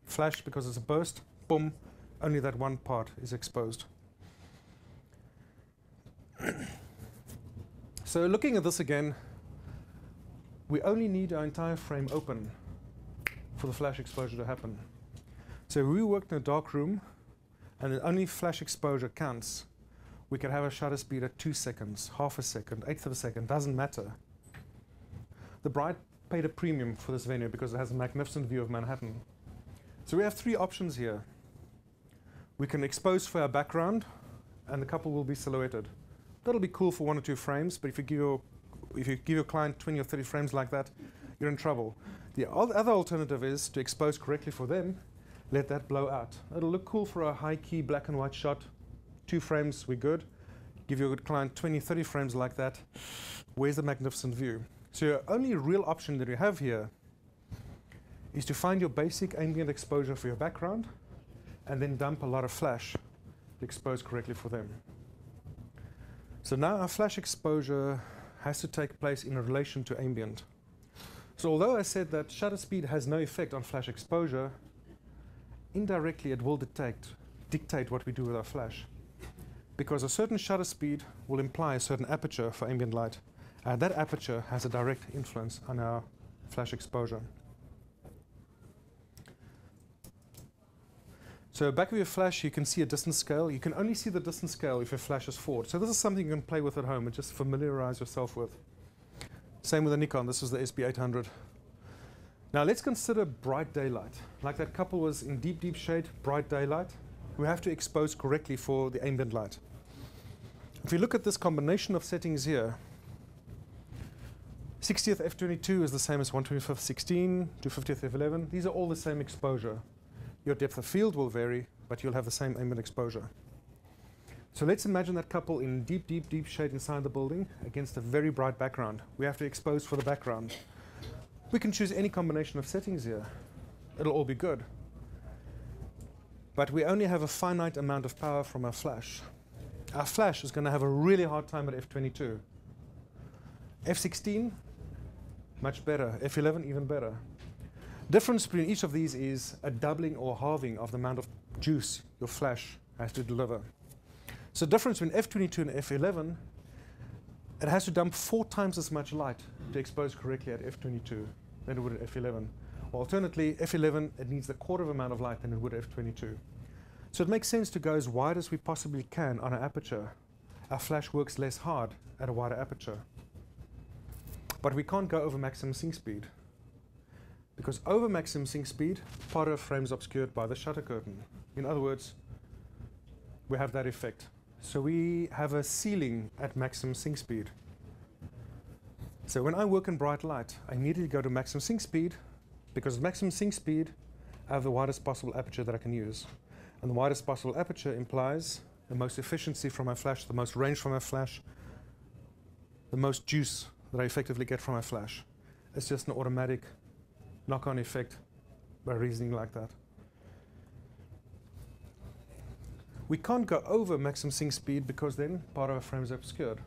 Flash, because it's a burst, boom, only that one part is exposed. So looking at this again, we only need our entire frame open for the flash exposure to happen. So we worked in a dark room, and then only flash exposure counts. We can have a shutter speed at 2 seconds, half a second, eighth of a second, doesn't matter. The bride paid a premium for this venue because it has a magnificent view of Manhattan. So we have three options here. We can expose for our background, and the couple will be silhouetted. That'll be cool for 1 or 2 frames, but if you give your client 20 or 30 frames like that, you're in trouble. The other alternative is to expose correctly for them, let that blow out. It'll look cool for a high-key black and white shot. 2 frames, we're good. Give your client 20, 30 frames like that. Where's the magnificent view? So your only real option that you have here is to find your basic ambient exposure for your background and then dump a lot of flash to expose correctly for them. So now our flash exposure has to take place in relation to ambient. So although I said that shutter speed has no effect on flash exposure, indirectly it will dictate what we do with our flash. Because a certain shutter speed will imply a certain aperture for ambient light. And that aperture has a direct influence on our flash exposure. So back of your flash, you can see a distance scale. You can only see the distance scale if your flash is forward. So this is something you can play with at home and just familiarize yourself with. Same with the Nikon. This is the SB800. Now let's consider bright daylight. Like that couple was in deep, deep shade, bright daylight. We have to expose correctly for the ambient light. If you look at this combination of settings here, 60th f/22 is the same as 1/25 16, 2/50th f/11. These are all the same exposure. Your depth of field will vary, but you'll have the same ambient exposure. So let's imagine that couple in deep, deep, deep shade inside the building against a very bright background. We have to expose for the background. We can choose any combination of settings here. It'll all be good. But we only have a finite amount of power from our flash. Our flash is going to have a really hard time at f/22. f/16, much better. f/11, even better. Difference between each of these is a doubling or halving of the amount of juice your flash has to deliver. So the difference between f/22 and f/11, it has to dump 4 times as much light to expose correctly at f/22 than it would at f/11. Or alternately, f/11, it needs 1/4 amount of light than it would at f/22. So it makes sense to go as wide as we possibly can on our aperture. Our flash works less hard at a wider aperture. But we can't go over maximum sync speed. Because over maximum sync speed, part of a frame is obscured by the shutter curtain. In other words, we have that effect. So we have a ceiling at maximum sync speed. So when I work in bright light, I immediately go to maximum sync speed, because at maximum sync speed, I have the widest possible aperture that I can use. And the widest possible aperture implies the most efficiency from my flash, the most range from my flash, the most juice that I effectively get from my flash. It's just an automatic knock-on effect by reasoning like that. We can't go over maximum sync speed because then part of our frame is obscured.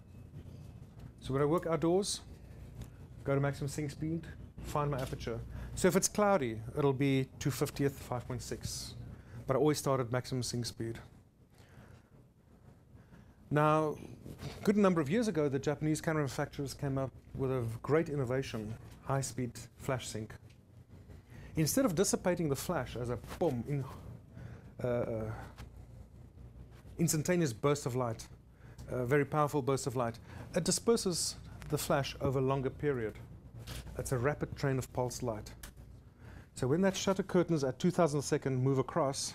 So when I work outdoors, go to maximum sync speed, find my aperture. So if it's cloudy, it'll be 2/50th, 5.6. But I always start at maximum sync speed. Now, a good number of years ago, the Japanese camera manufacturers came up with a great innovation, high-speed flash sync. Instead of dissipating the flash as a boom, instantaneous burst of light, a very powerful burst of light, it disperses the flash over a longer period. It's a rapid train of pulsed light. So when that shutter curtain is at 2,000 a second move across,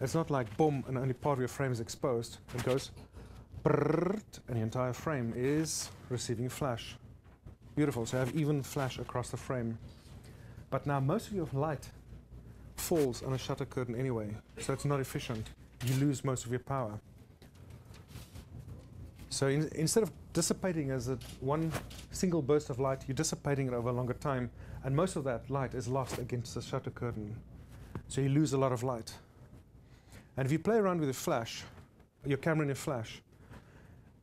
It's not like boom and only part of your frame is exposed. It goes brrrt, and the entire frame is receiving flash. Beautiful, so I have even flash across the frame. But now most of your light falls on a shutter curtain anyway, so it's not efficient. You lose most of your power. So instead of dissipating as one single burst of light, you're dissipating it over a longer time, and most of that light is lost against the shutter curtain. So you lose a lot of light. And if you play around with a flash, your camera in a flash,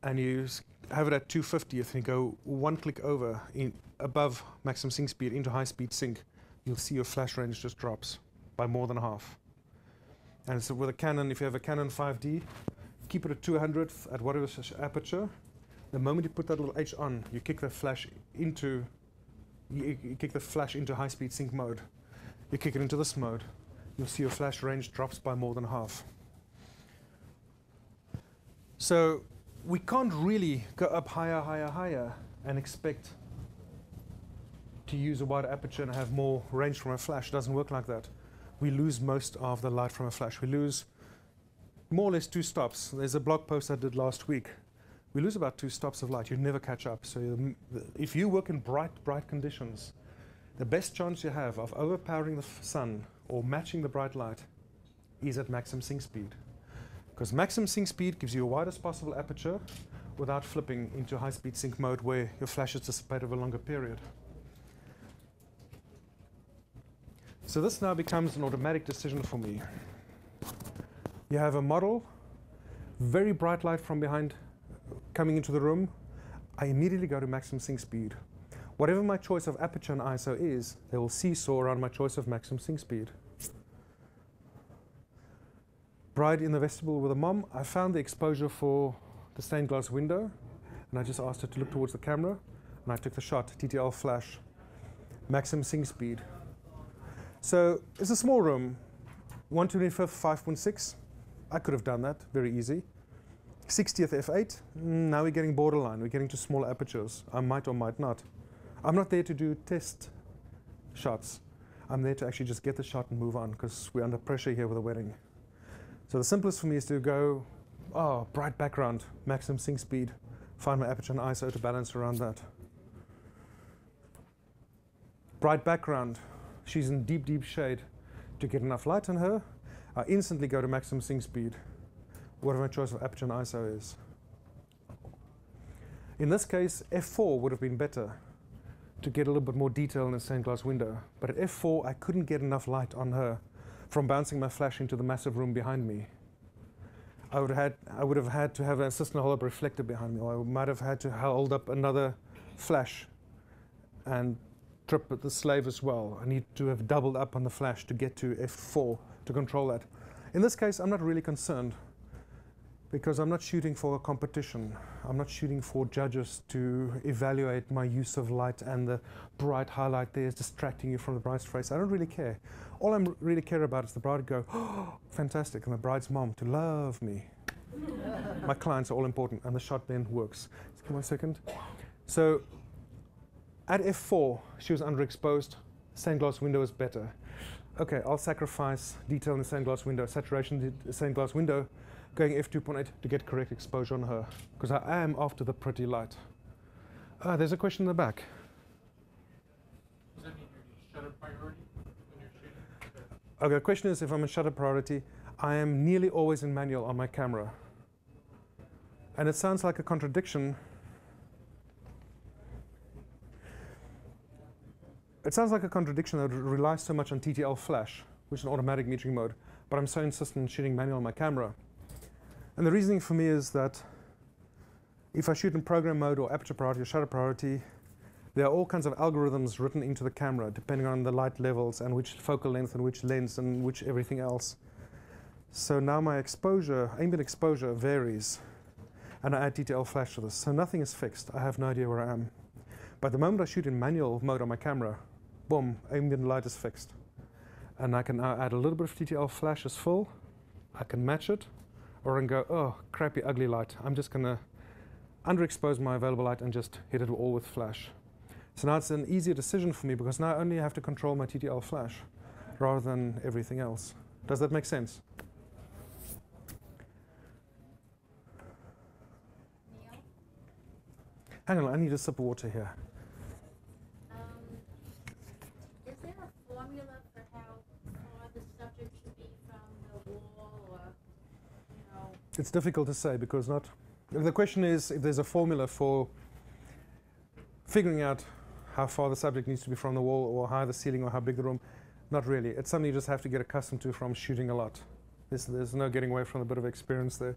and you have it at 250th and you go one click over above maximum sync speed into high speed sync, you'll see your flash range just drops by more than half. And so with a Canon, if you have a Canon 5D, keep it at 200th at whatever aperture. The moment you put that little H on, you kick the flash into high speed sync mode. You kick it into this mode, you'll see your flash range drops by more than half. So we can't really go up higher, higher, higher and expect to use a wide aperture and have more range from a flash. It doesn't work like that. We lose most of the light from a flash. We lose more or less 2 stops. There's a blog post I did last week. We lose about 2 stops of light. You never catch up. So if you work in bright, bright conditions, the best chance you have of overpowering the sun or matching the bright light is at maximum sync speed. Because maximum sync speed gives you a widest possible aperture without flipping into high-speed sync mode where your flashes dissipate over a longer period. So this now becomes an automatic decision for me. You have a model, very bright light from behind coming into the room. I immediately go to maximum sync speed. Whatever my choice of aperture and ISO is, they will seesaw around my choice of maximum sync speed. Bride in the Vestibule with a Mom, I found the exposure for the stained glass window, and I just asked her to look towards the camera, and I took the shot, TTL flash, maximum sync speed. So it's a small room. 1/25th 5.6, I could have done that, very easy. 60th f8, now we're getting borderline, we're getting to small apertures. I might or might not. I'm not there to do test shots. I'm there to actually just get the shot and move on, because we're under pressure here with a wedding. So the simplest for me is to go, oh, bright background, maximum sync speed, find my aperture and ISO to balance around that. Bright background, she's in deep, deep shade. To get enough light on her, I instantly go to maximum sync speed, whatever my choice of aperture and ISO is. In this case, f4 would have been better to get a little bit more detail in the stained glass window. But at f4, I couldn't get enough light on her from bouncing my flash into the massive room behind me. I would have had to have a assistant hold up reflector behind me, or I might have had to hold up another flash and trip at the slave as well. I need to have doubled up on the flash to get to f4 to control that. In this case, I'm not really concerned because I'm not shooting for a competition. I'm not shooting for judges to evaluate my use of light and the bright highlight there is distracting you from the bride's face. I don't really care. All I really care about is the bride go, oh, fantastic, and the bride's mom to love me. My clients are all important, and the shot then works. Just give me a second. So, at f4, she was underexposed. Stained glass window is better. Okay, I'll sacrifice detail in the stained glass window, saturation in the stained glass window, going f2.8 to get correct exposure on her, because I am after the pretty light. There's a question in the back. Does that mean you're shutter priority when you're shooting? Okay, the question is if I'm in shutter priority, I am nearly always in manual on my camera. And it sounds like a contradiction. It sounds like a contradiction that relies so much on TTL flash, which is an automatic metering mode, but I'm so insistent on shooting manual on my camera. And the reasoning for me is that if I shoot in program mode or aperture priority or shutter priority, there are all kinds of algorithms written into the camera, depending on the light levels and which focal length and which lens and which everything else. So now my exposure, ambient exposure varies, and I add TTL flash to this. So nothing is fixed. I have no idea where I am. But the moment I shoot in manual mode on my camera, boom, ambient light is fixed. And I can now add a little bit of TTL flash as full. I can match it, or I can go, oh, crappy, ugly light. I'm just going to underexpose my available light and just hit it all with flash. So now it's an easier decision for me because now I only have to control my TTL flash rather than everything else. Does that make sense? Hang on, I need a sip of water here. Is there a formula for how far the subject should be from the wall, or, you know? It's difficult to say because not. The question is if there's a formula for figuring out how far the subject needs to be from the wall, or how high the ceiling, or how big the room. Not really. It's something you just have to get accustomed to from shooting a lot. There's no getting away from a bit of experience there.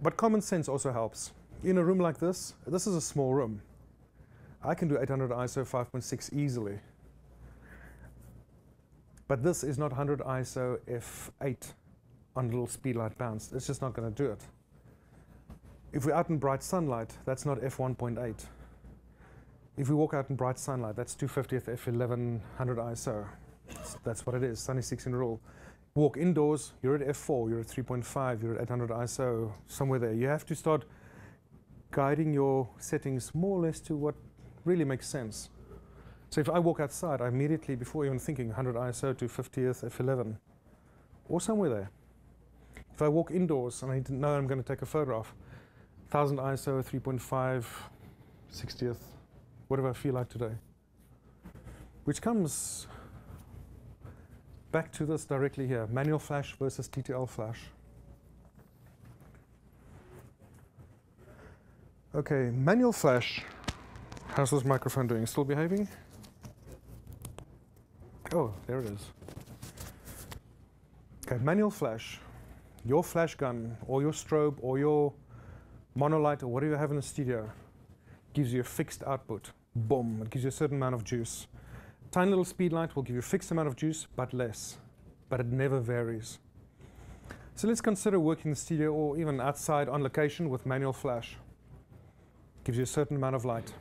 But common sense also helps. In a room like this, this is a small room. I can do 800 ISO 5.6 easily. But this is not 100 ISO f8 on a little speedlight bounce. It's just not going to do it. If we're out in bright sunlight, that's not f1.8. If we walk out in bright sunlight, that's 250th f11 100 ISO. That's what it is, sunny 16 rule. Walk indoors, you're at f4, you're at 3.5, you're at 800 ISO, somewhere there. You have to start guiding your settings more or less to what really makes sense. So if I walk outside, I immediately, before even thinking, 100 ISO to 50th f11, or somewhere there. If I walk indoors and I know I'm going to take a photograph, 1000 ISO, 3.5, 60th, whatever I feel like today. Which comes back to this directly here, manual flash versus TTL flash. Okay, manual flash. How's this microphone doing? Still behaving? Oh, there it is. Okay, manual flash. Your flash gun, or your strobe, or your monolight, or whatever you have in the studio, gives you a fixed output. Boom, it gives you a certain amount of juice. Tiny little speed light will give you a fixed amount of juice, but less. But it never varies. So let's consider working in the studio or even outside on location with manual flash. Gives you a certain amount of light.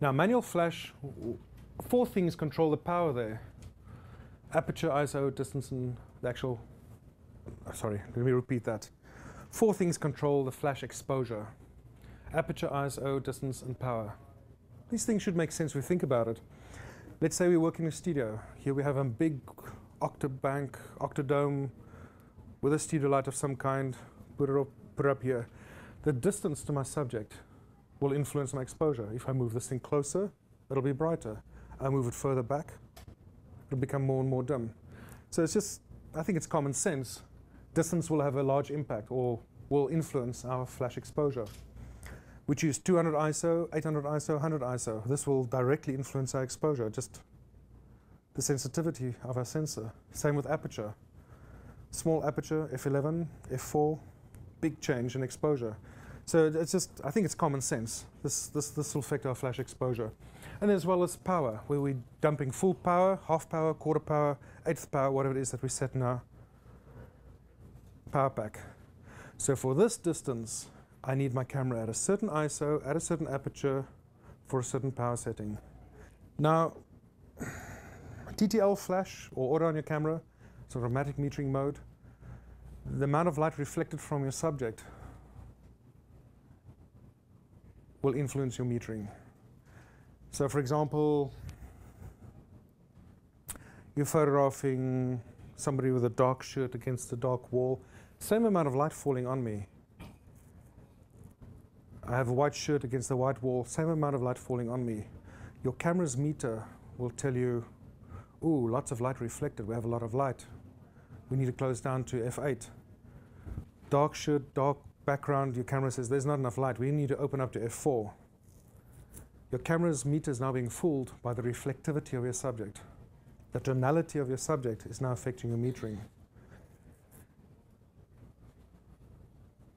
Now manual flash, four things control the power there. Aperture, ISO, distance, and the actual, sorry, let me repeat that. Four things control the flash exposure. Aperture, ISO, distance, and power. These things should make sense if we think about it. Let's say we work in a studio. Here we have a big octobank, octodome with a studio light of some kind. Put it up here. The distance to my subject will influence my exposure. If I move this thing closer, it'll be brighter. I move it further back, it'll become more and more dim. So it's just, I think it's common sense. Distance will have a large impact or will influence our flash exposure. We choose 200 ISO, 800 ISO, 100 ISO. This will directly influence our exposure, just the sensitivity of our sensor. Same with aperture. Small aperture, f11, f4, big change in exposure. So it's just, I think it's common sense. This will affect our flash exposure. And as well as power, where we're dumping full power, half power, quarter power, eighth power, whatever it is that we set in our power pack. So for this distance, I need my camera at a certain ISO, at a certain aperture, for a certain power setting. Now, TTL flash, or auto on your camera, it's automatic metering mode. The amount of light reflected from your subject will influence your metering. So for example, you're photographing somebody with a dark shirt against a dark wall. Same amount of light falling on me. I have a white shirt against the white wall, same amount of light falling on me. Your camera's meter will tell you, ooh, lots of light reflected, we have a lot of light. We need to close down to F8. Dark shirt, dark background, your camera says there's not enough light, we need to open up to F4. Your camera's meter is now being fooled by the reflectivity of your subject. The tonality of your subject is now affecting your metering.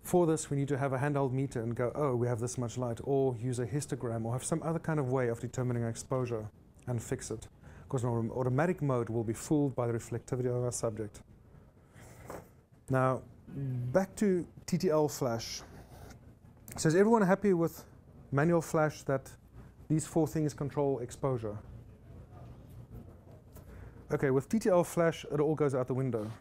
For this, we need to have a handheld meter and go, oh, we have this much light, or use a histogram, or have some other kind of way of determining our exposure and fix it. Because an automatic mode will be fooled by the reflectivity of our subject. Now, back to TTL flash. So is everyone happy with manual flash that these four things control exposure? Okay, with TTL flash, it all goes out the window.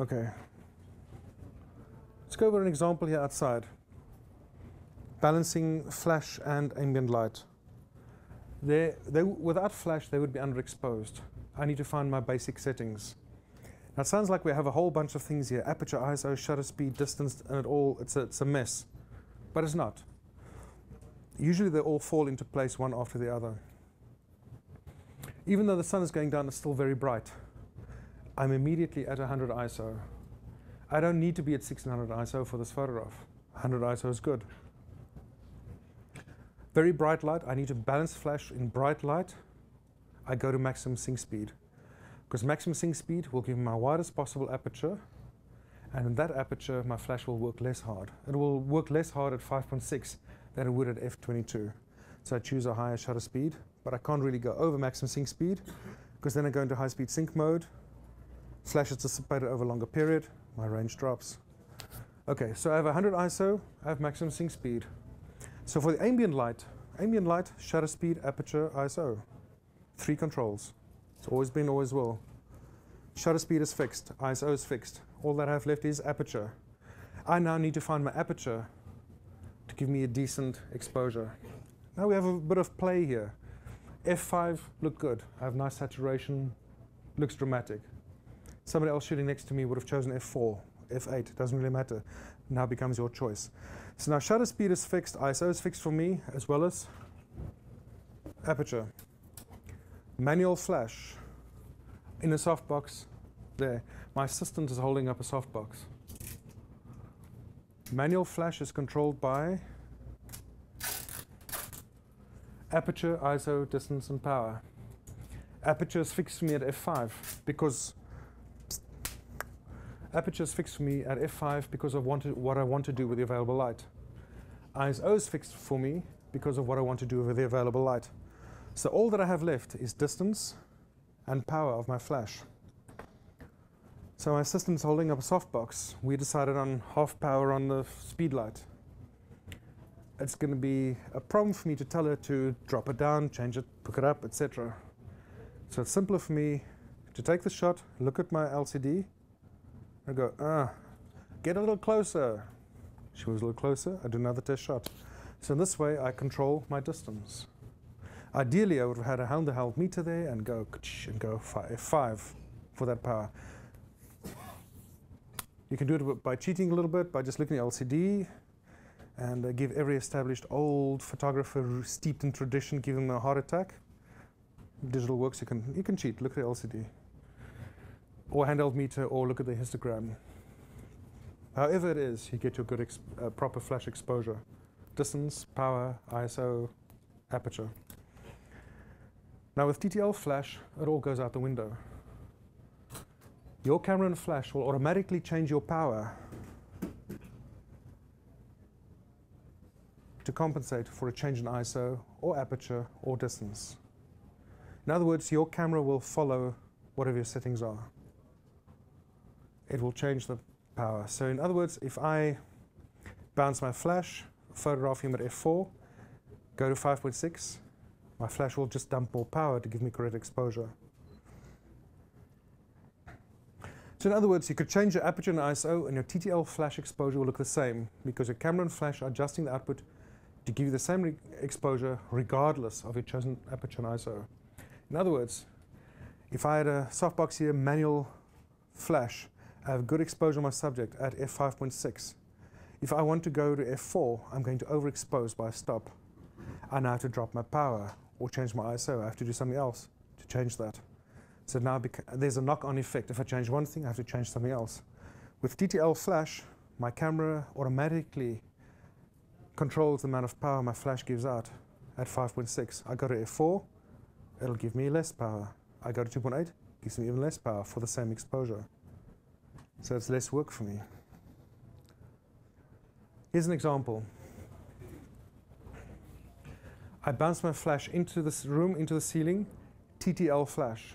Okay, let's go over an example here outside. Balancing flash and ambient light. Without flash, they would be underexposed. I need to find my basic settings. Now it sounds like we have a whole bunch of things here, aperture, ISO, shutter speed, distance, and it all, it's a mess, but it's not. Usually they all fall into place one after the other. Even though the sun is going down, it's still very bright. I'm immediately at 100 ISO. I don't need to be at 1600 ISO for this photograph. 100 ISO is good. Very bright light, I need to balance flash in bright light. I go to maximum sync speed, because maximum sync speed will give me my widest possible aperture, and in that aperture my flash will work less hard. It will work less hard at 5.6 than it would at f/22. So I choose a higher shutter speed, but I can't really go over maximum sync speed, because then I go into high speed sync mode, flash is dissipated over a longer period, my range drops. Okay, so I have 100 ISO, I have maximum sync speed. So for the ambient light, shutter speed, aperture, ISO. 3 controls. It's always been, always will. Shutter speed is fixed, ISO is fixed. All that I have left is aperture. I now need to find my aperture to give me a decent exposure. Now we have a bit of play here. F5 looked good. I have nice saturation, looks dramatic. Somebody else shooting next to me would have chosen F4, F8, doesn't really matter. Now becomes your choice. So now shutter speed is fixed, ISO is fixed for me, as well as aperture. Manual flash in a softbox there. My assistant is holding up a softbox. Manual flash is controlled by aperture, ISO, distance, and power. Aperture is fixed for me at F5 because of what I want to do with the available light. ISO is fixed for me because of what I want to do with the available light. So all that I have left is distance and power of my flash. So my assistant's holding up a softbox. We decided on half power on the speed light. It's going to be a problem for me to tell her to drop it down, change it, pick it up, etc. So it's simpler for me to take the shot, look at my LCD, and go, get a little closer. She was a little closer, I did another test shot. So in this way I control my distance. Ideally, I would have had a handheld meter there and go F5 for that power. You can do it by cheating a little bit, by just looking at LCD and give every established old photographer steeped in tradition, give them a heart attack. Digital works, you can cheat, look at the LCD. Or handheld meter, or look at the histogram. However it is, you get your good proper flash exposure. Distance, power, ISO, aperture. Now with TTL flash, it all goes out the window. Your camera and flash will automatically change your power to compensate for a change in ISO, or aperture, or distance. In other words, your camera will follow whatever your settings are. It will change the power. So in other words, if I bounce my flash, photograph him at f4, go to 5.6, my flash will just dump more power to give me correct exposure. So in other words, you could change your aperture and ISO and your TTL flash exposure will look the same because your camera and flash are adjusting the output to give you the same exposure regardless of your chosen aperture and ISO. In other words, if I had a softbox here, manual flash, I have good exposure on my subject at f5.6. If I want to go to f4, I'm going to overexpose by a stop. I now have to drop my power. Or change my ISO, I have to do something else to change that. So now there's a knock-on effect. If I change one thing, I have to change something else. With TTL flash, my camera automatically controls the amount of power my flash gives out at 5.6. I go to f4, it'll give me less power. I go to 2.8, it gives me even less power for the same exposure. So it's less work for me. Here's an example. I bounce my flash into this room, into the ceiling, TTL flash.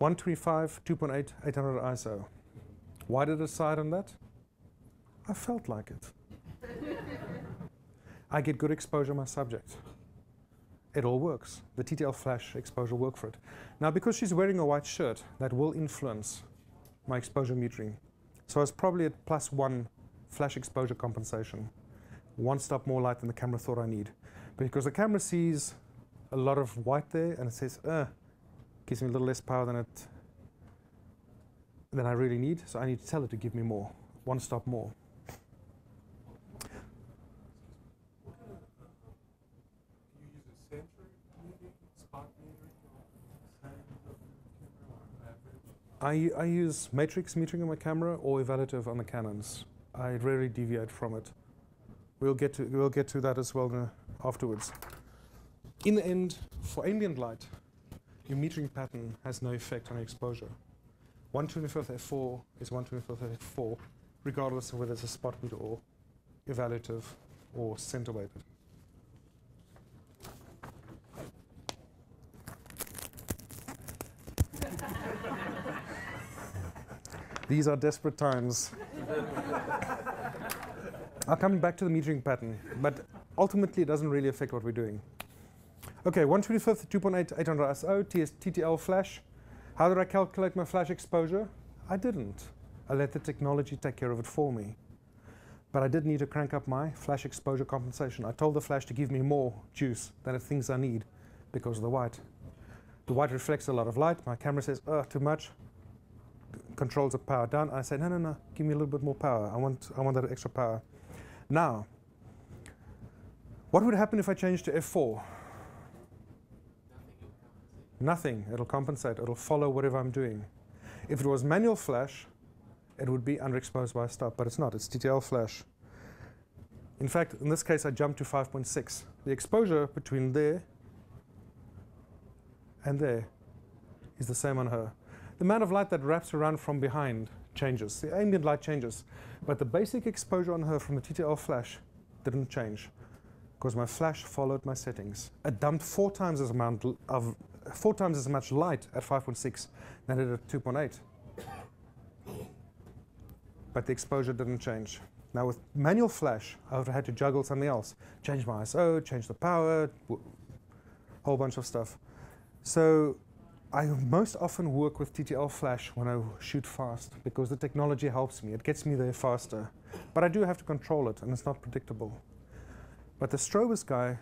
$125, 2.8, 800 ISO. Why did I decide on that? I felt like it. I get good exposure on my subject. It all works. The TTL flash exposure work for it. Now because she's wearing a white shirt, that will influence my exposure metering. So I was probably at +1 flash exposure compensation. One stop more light than the camera thought I need. Because the camera sees a lot of white there, and it says, gives me a little less power than I really need, so I need to tell it to give me more, one stop more. I use matrix metering on my camera or evaluative on the Canons. I rarely deviate from it. We'll get to that as well afterwards. In the end, for ambient light, your metering pattern has no effect on your exposure. 1/25 f/4 is 1/25 f/4, regardless of whether it's a spot meter or evaluative or center weighted. These are desperate times. I'll come back to the metering pattern, but ultimately it doesn't really affect what we're doing. Okay, 1/25, 2.8, 800 ISO, TTL flash. How did I calculate my flash exposure? I didn't. I let the technology take care of it for me. But I did need to crank up my flash exposure compensation. I told the flash to give me more juice than it thinks I need because of the white. The white reflects a lot of light. My camera says, too much. Controls the power down. I say, no, no, no, give me a little bit more power. I want that extra power. Now, what would happen if I changed to F4? Nothing. It'll compensate. It'll follow whatever I'm doing. If it was manual flash, it would be underexposed by a stop, but it's not. It's TTL flash. In fact, in this case, I jumped to 5.6. The exposure between there and there is the same on her. The amount of light that wraps around from behind changes. The ambient light changes. But the basic exposure on her from the TTL flash didn't change because my flash followed my settings. It dumped four times as much light at 5.6 than it at 2.8. But the exposure didn't change. Now with manual flash, I would have had to juggle something else. Change my ISO, change the power, whole bunch of stuff. So I most often work with TTL flash when I shoot fast because the technology helps me. It gets me there faster. But I do have to control it, and it's not predictable. But the strobist guy,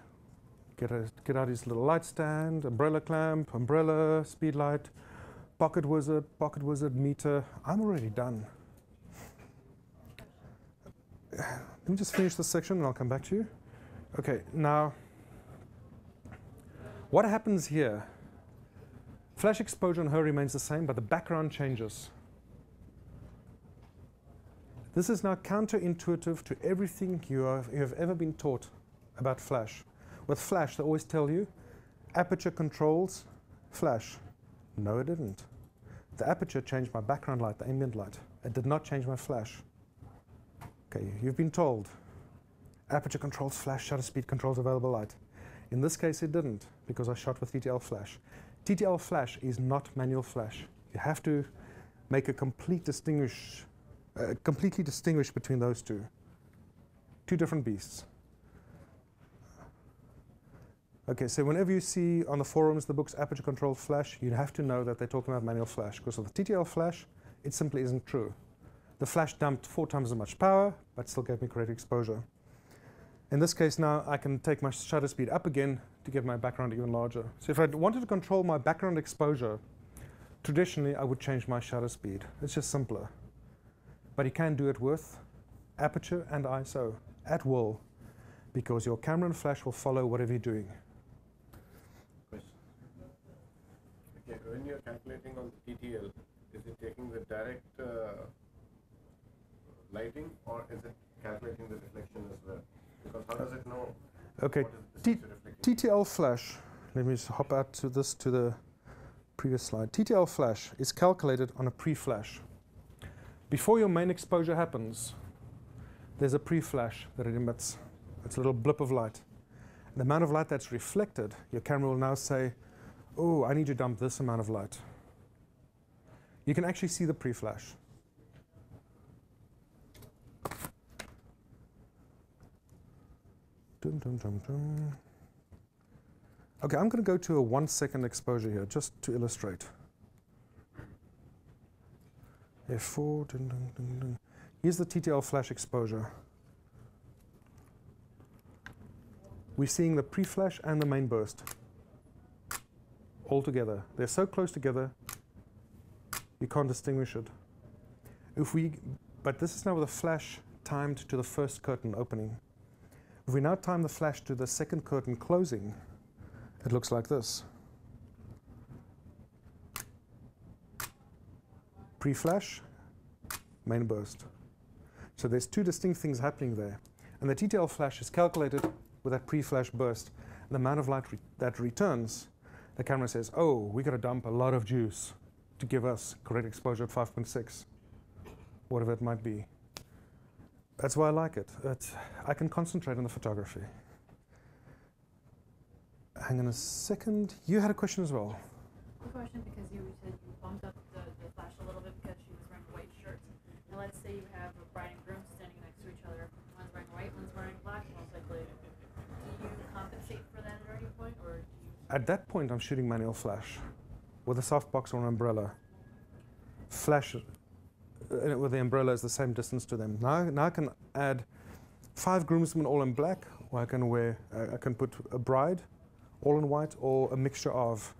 get out his little light stand, umbrella clamp, umbrella, speed light, Pocket Wizard, meter. I'm already done. Let me just finish this section, and I'll come back to you. OK, now, what happens here? Flash exposure on her remains the same, but the background changes. This is now counterintuitive to everything you have ever been taught about flash. With flash, they always tell you, aperture controls flash. No, it didn't. The aperture changed my background light, the ambient light. It did not change my flash. Okay, you've been told, aperture controls flash, shutter speed controls available light. In this case, it didn't, because I shot with TTL flash. TTL flash is not manual flash. You have to make a completely distinguish between those two. Two different beasts. OK, so whenever you see on the forums, the books, aperture control flash, you have to know that they're talking about manual flash. Because of the TTL flash, it simply isn't true. The flash dumped four times as much power, but still gave me correct exposure. In this case now, I can take my shutter speed up again to get my background even larger. So if I wanted to control my background exposure, traditionally I would change my shutter speed. It's just simpler. But you can do it with aperture and ISO at will, because your camera and flash will follow whatever you're doing. Question. Okay, when you're calculating on the TTL, is it taking the direct lighting, or is it calculating the reflection as well? Because how does it know? Okay, TTL flash. Let me just hop out to this, to the previous slide. TTL flash is calculated on a pre-flash. Before your main exposure happens, there's a pre-flash that it emits. It's a little blip of light. The amount of light that's reflected, your camera will now say, oh, I need to dump this amount of light. You can actually see the pre-flash. Okay, I'm going to go to a 1 second exposure here just to illustrate. F4. Dun, dun, dun, dun. Here's the TTL flash exposure. We're seeing the pre-flash and the main burst. all together. They're so close together, you can't distinguish it. But this is now with a flash timed to the first curtain opening. If we now time the flash to the second curtain closing, it looks like this. Pre-flash, main burst. So there's two distinct things happening there. And the TTL flash is calculated with that pre-flash burst. And the amount of light that returns, the camera says, oh, we've got to dump a lot of juice to give us correct exposure at 5.6, whatever it might be. That's why I like it. I can concentrate on the photography. Hang on a second. You had a question as well. Quick question, because you said you bumped up the flash a little bit because she was wearing a white shirt. Now let's say you have a bride and groom standing next to each other. One's wearing white, one's wearing black, most likely. Do you compensate for that at any point, or do you? At that point, I'm shooting manual flash with a softbox or an umbrella. Flash with the umbrella is the same distance to them. Now I can add 5 groomsmen all in black, or I can put a bride all in white, or a mixture of.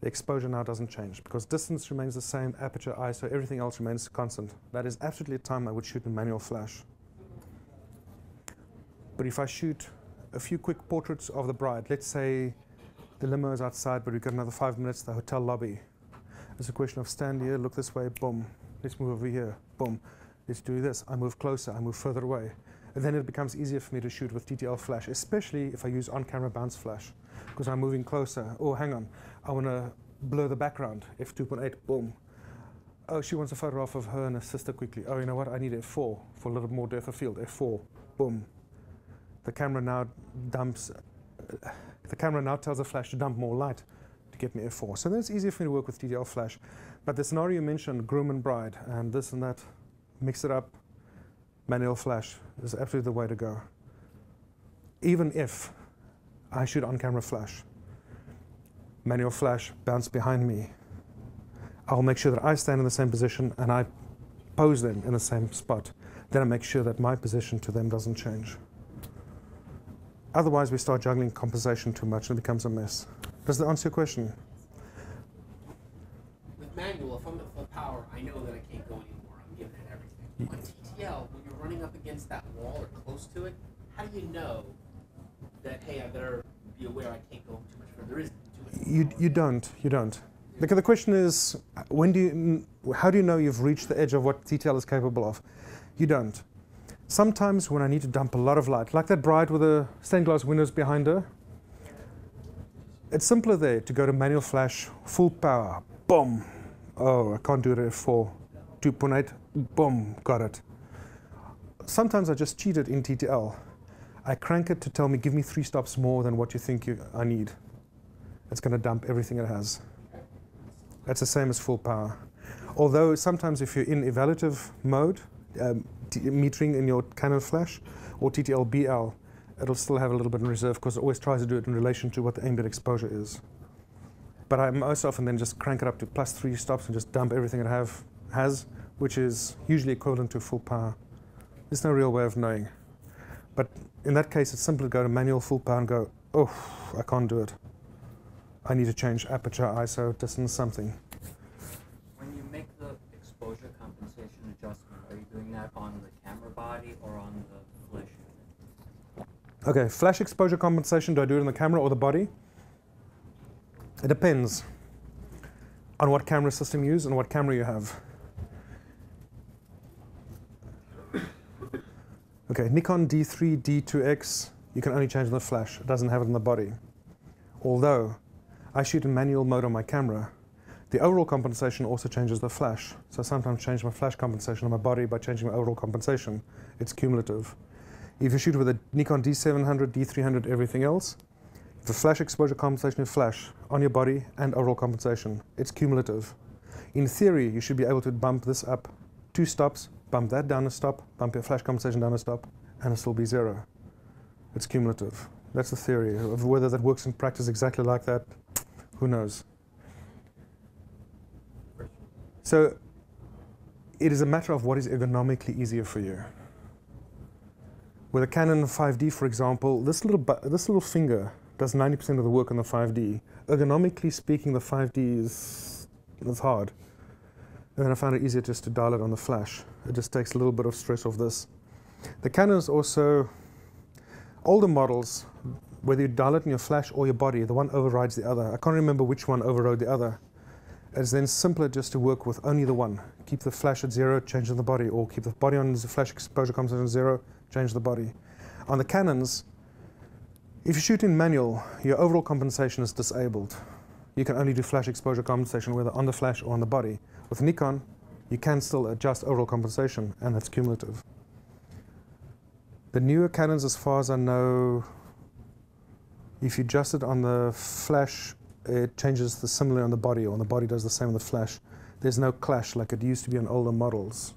The exposure now doesn't change because distance remains the same, aperture, ISO, everything else remains constant. That is absolutely a time I would shoot in manual flash. But if I shoot a few quick portraits of the bride, let's say the limo is outside, but we've got another 5 minutes to the hotel lobby. It's a question of stand here, look this way, boom. Let's move over here, boom. Let's do this. I move closer, I move further away. And then it becomes easier for me to shoot with TTL flash, especially if I use on-camera bounce flash, because I'm moving closer. Oh, hang on, I want to blur the background, f2.8, boom. Oh, she wants a photograph of her and her sister quickly. Oh, you know what, I need f4 for a little more depth of field, f4, boom. The camera now tells the flash to dump more light to get me f4. So then it's easier for me to work with TTL flash. But the scenario you mentioned, groom and bride, and this and that, mix it up, manual flash is absolutely the way to go. Even if I shoot on-camera flash, manual flash, bounce behind me, I'll make sure that I stand in the same position and I pose them in the same spot. Then I make sure that my position to them doesn't change. Otherwise, we start juggling compensation too much and it becomes a mess. Does that answer your question? With manual, if I'm at full power, I know that I can't go anymore. I'm giving it everything. When you're running up against that wall or close to it, how do you know that, hey, I better be aware I can't go too much further? There isn't too much. You don't. The question is, how do you know you've reached the edge of what TTL is capable of? You don't. Sometimes when I need to dump a lot of light, like that bride with the stained glass windows behind her, it's simpler there to go to manual flash, full power, boom. Oh, I can't do it at F4, 2.8, boom, got it. Sometimes I just cheated in TTL. I crank it to tell me, give me 3 stops more than what you think I need. It's going to dump everything it has. That's the same as full power. Although sometimes if you're in evaluative mode, metering in your Canon flash or TTL BL, it'll still have a little bit in reserve because it always tries to do it in relation to what the ambient exposure is. But I most often then just crank it up to +3 stops and just dump everything it has, which is usually equivalent to full power. There's no real way of knowing. But in that case, it's simpler to go to manual full power and go, oh, I can't do it. I need to change aperture, ISO, distance, something. When you make the exposure compensation adjustment, are you doing that on the camera body or on the flash unit? Okay, flash exposure compensation, do I do it on the camera or the body? It depends on what camera system you use and what camera you have. Okay, Nikon D3, D2X, you can only change the flash. It doesn't have it in the body. Although, I shoot in manual mode on my camera, the overall compensation also changes the flash. So I sometimes change my flash compensation on my body by changing my overall compensation. It's cumulative. If you shoot with a Nikon D700, D300, everything else, the flash exposure compensation is flash on your body and overall compensation. It's cumulative. In theory, you should be able to bump this up 2 stops, bump that down a stop, bump your flash compensation down a stop, and it'll be 0. It's cumulative. That's the theory. Whether that works in practice exactly like that, who knows? So it is a matter of what is ergonomically easier for you. With a Canon 5D, for example, this little finger does 90% of the work on the 5D. Ergonomically speaking, the 5D is hard. And then I found it easier just to dial it on the flash. It just takes a little bit of stress off this. The Canon's also, older models, whether you dial it in your flash or your body, the one overrides the other. I can't remember which one overrode the other. It's then simpler just to work with only the one. Keep the flash at 0, change the body, or keep the body on the flash exposure composition 0, change the body. On the Canons, if you shoot in manual, your overall compensation is disabled. You can only do flash exposure compensation, whether on the flash or on the body. With Nikon, you can still adjust overall compensation, and that's cumulative. The newer Canons, as far as I know, if you adjust it on the flash, it changes similarly on the body, or the body does the same on the flash. There's no clash like it used to be on older models.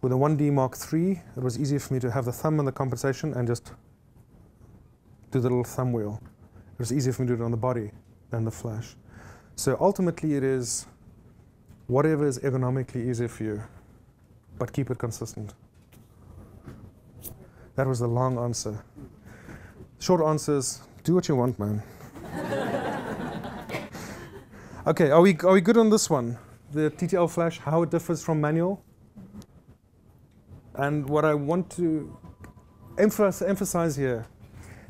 With the 1D Mark III, it was easier for me to have the thumb on the compensation and just do the little thumb wheel. It was easier for me to do it on the body than the flash. So ultimately it is whatever is ergonomically easier for you, but keep it consistent. That was the long answer. Short answer is, do what you want, man. Okay, are we good on this one? The TTL flash, how it differs from manual? And what I want to emphasize here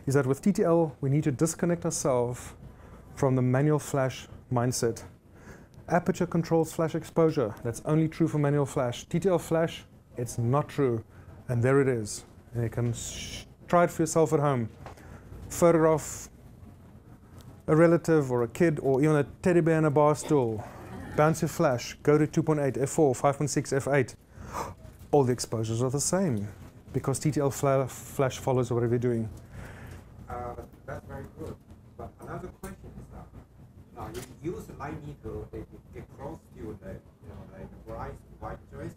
is that with TTL, we need to disconnect ourselves from the manual flash mindset. Aperture controls flash exposure. That's only true for manual flash. TTL flash, it's not true. And there it is. And you can try it for yourself at home. Photograph a relative or a kid or even a teddy bear in a bar stool, bounce your flash, go to 2.8, f4, 5.6, f8, all the exposures are the same because TTL flash follows whatever you're doing. That's very good. But another question is that now you use light needle, they get close to you, like, you know, like bright white dress.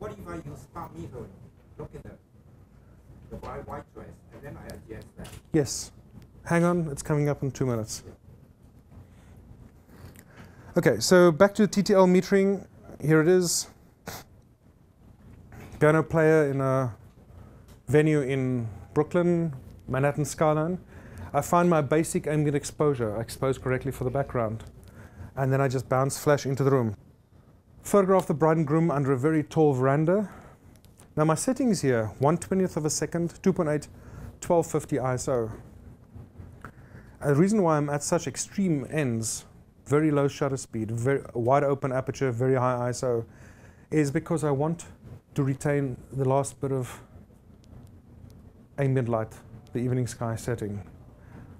What if I use spot needle? Look at the bright white dress, and then I adjust that. Yes. Hang on, it's coming up in 2 minutes. Okay, so back to TTL metering. Here it is. Piano player in a venue in Brooklyn, Manhattan skyline. I find my basic ambient exposure. I expose correctly for the background. And then I just bounce flash into the room. Photograph the bride and groom under a very tall veranda. Now my settings here, 1/20 of a second, 2.8, 1250 ISO. The reason why I'm at such extreme ends, very low shutter speed, very wide open aperture, very high ISO, is because I want to retain the last bit of ambient light, the evening sky setting.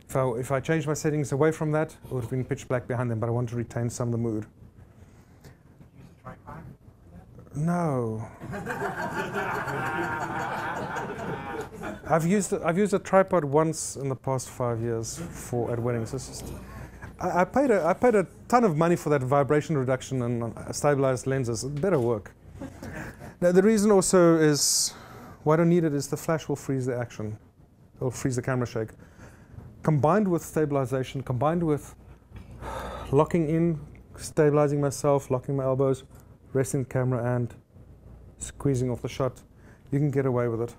So if I change my settings away from that, it would have been pitch black behind them, but I want to retain some of the mood. Use a tripod? No. I've used a tripod once in the past 5 years at weddings. It's just, I paid a ton of money for that vibration reduction and stabilized lenses. It better work. Now the reason also is why I don't need it is the flash will freeze the action. It'll freeze the camera shake. Combined with stabilization, combined with locking in, stabilizing myself, locking my elbows, resting the camera and squeezing off the shot, you can get away with it.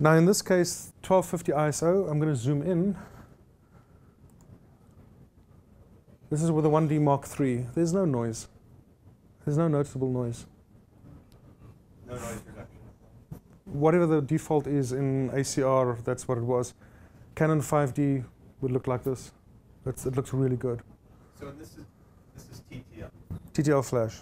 Now in this case, 1250 ISO, I'm going to zoom in. This is with a 1D Mark III. There's no noise. There's no noticeable noise. No noise reduction. Whatever the default is in ACR, that's what it was. Canon 5D would look like this. It looks really good. So this is TTL. TTL flash.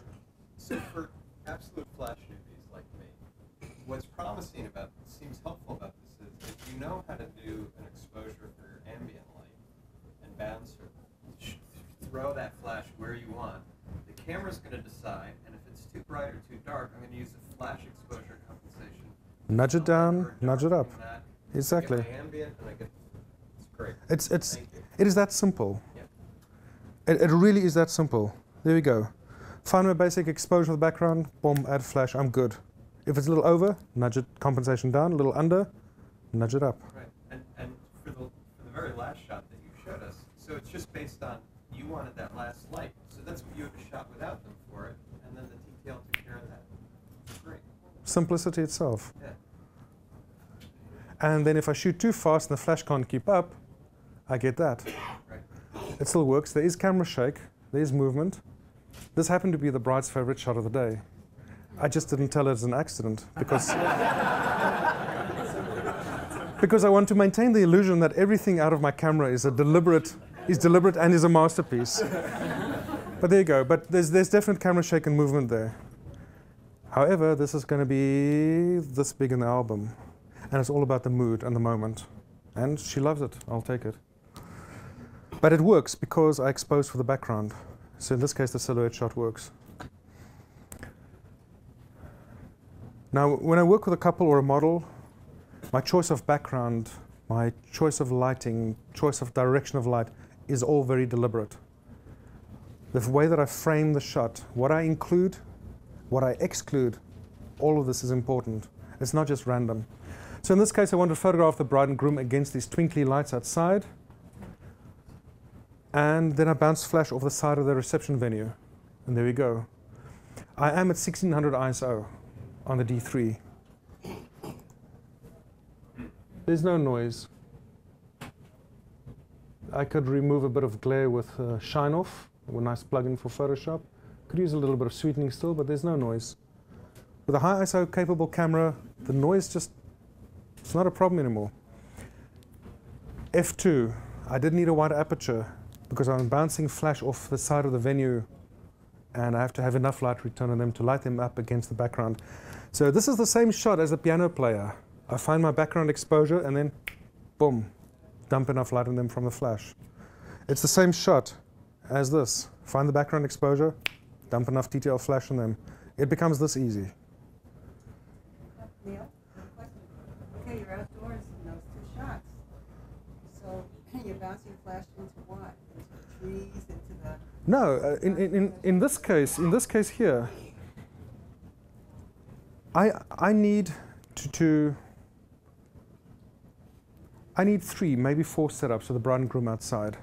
So for absolute flash newbies like me, what's promising about this, seems helpful about this, is if you know how to do an exposure for your ambient light and bouncer, throw that flash where you want. The camera's going to decide, and if it's too bright or too dark, I'm going to use a flash exposure compensation. Nudge it down, nudge it up. Exactly. I get my ambient and I get, it's great. It is that simple. It really is that simple. There we go. Find my basic exposure of the background, boom, add flash, I'm good. If it's a little over, nudge it, compensation down, a little under, nudge it up. Right. And for the very last shot that you showed us, so it's just based on you wanted that last light. So that's what you would have shot without them for it, and then the TTL took care of that. Great. Simplicity itself. Yeah. And then if I shoot too fast and the flash can't keep up, I get that. It still works. There is camera shake. There is movement. This happened to be the bride's favorite shot of the day. I just didn't tell her it was an accident because, because I want to maintain the illusion that everything out of my camera is deliberate and is a masterpiece. But there you go. But there's definite camera shake and movement there. However, this is going to be this big in the album. And it's all about the mood and the moment. And she loves it. I'll take it. But it works because I expose for the background. So in this case, the silhouette shot works. Now, when I work with a couple or a model, my choice of background, my choice of lighting, choice of direction of light is all very deliberate. The way that I frame the shot, what I include, what I exclude, all of this is important. It's not just random. So in this case, I want to photograph the bride and groom against these twinkly lights outside. And then I bounce flash off the side of the reception venue. And there we go. I am at 1600 ISO on the D3. There's no noise. I could remove a bit of glare with Shine Off, a nice plugin for Photoshop. Could use a little bit of sweetening still, but there's no noise. With a high ISO capable camera, the noise just, it's not a problem anymore. F2, I did need a wide aperture because I'm bouncing flash off the side of the venue and I have to have enough light return on them to light them up against the background. So this is the same shot as the piano player. I find my background exposure and then, boom, dump enough light on them from the flash. It's the same shot as this. Find the background exposure, dump enough TTL flash on them. It becomes this easy. Neil, okay, you're outdoors in those two shots. So you're bouncing flash into what? Into the trees, into the... No, in this case here, I need three, maybe four setups with the bride and groom outside.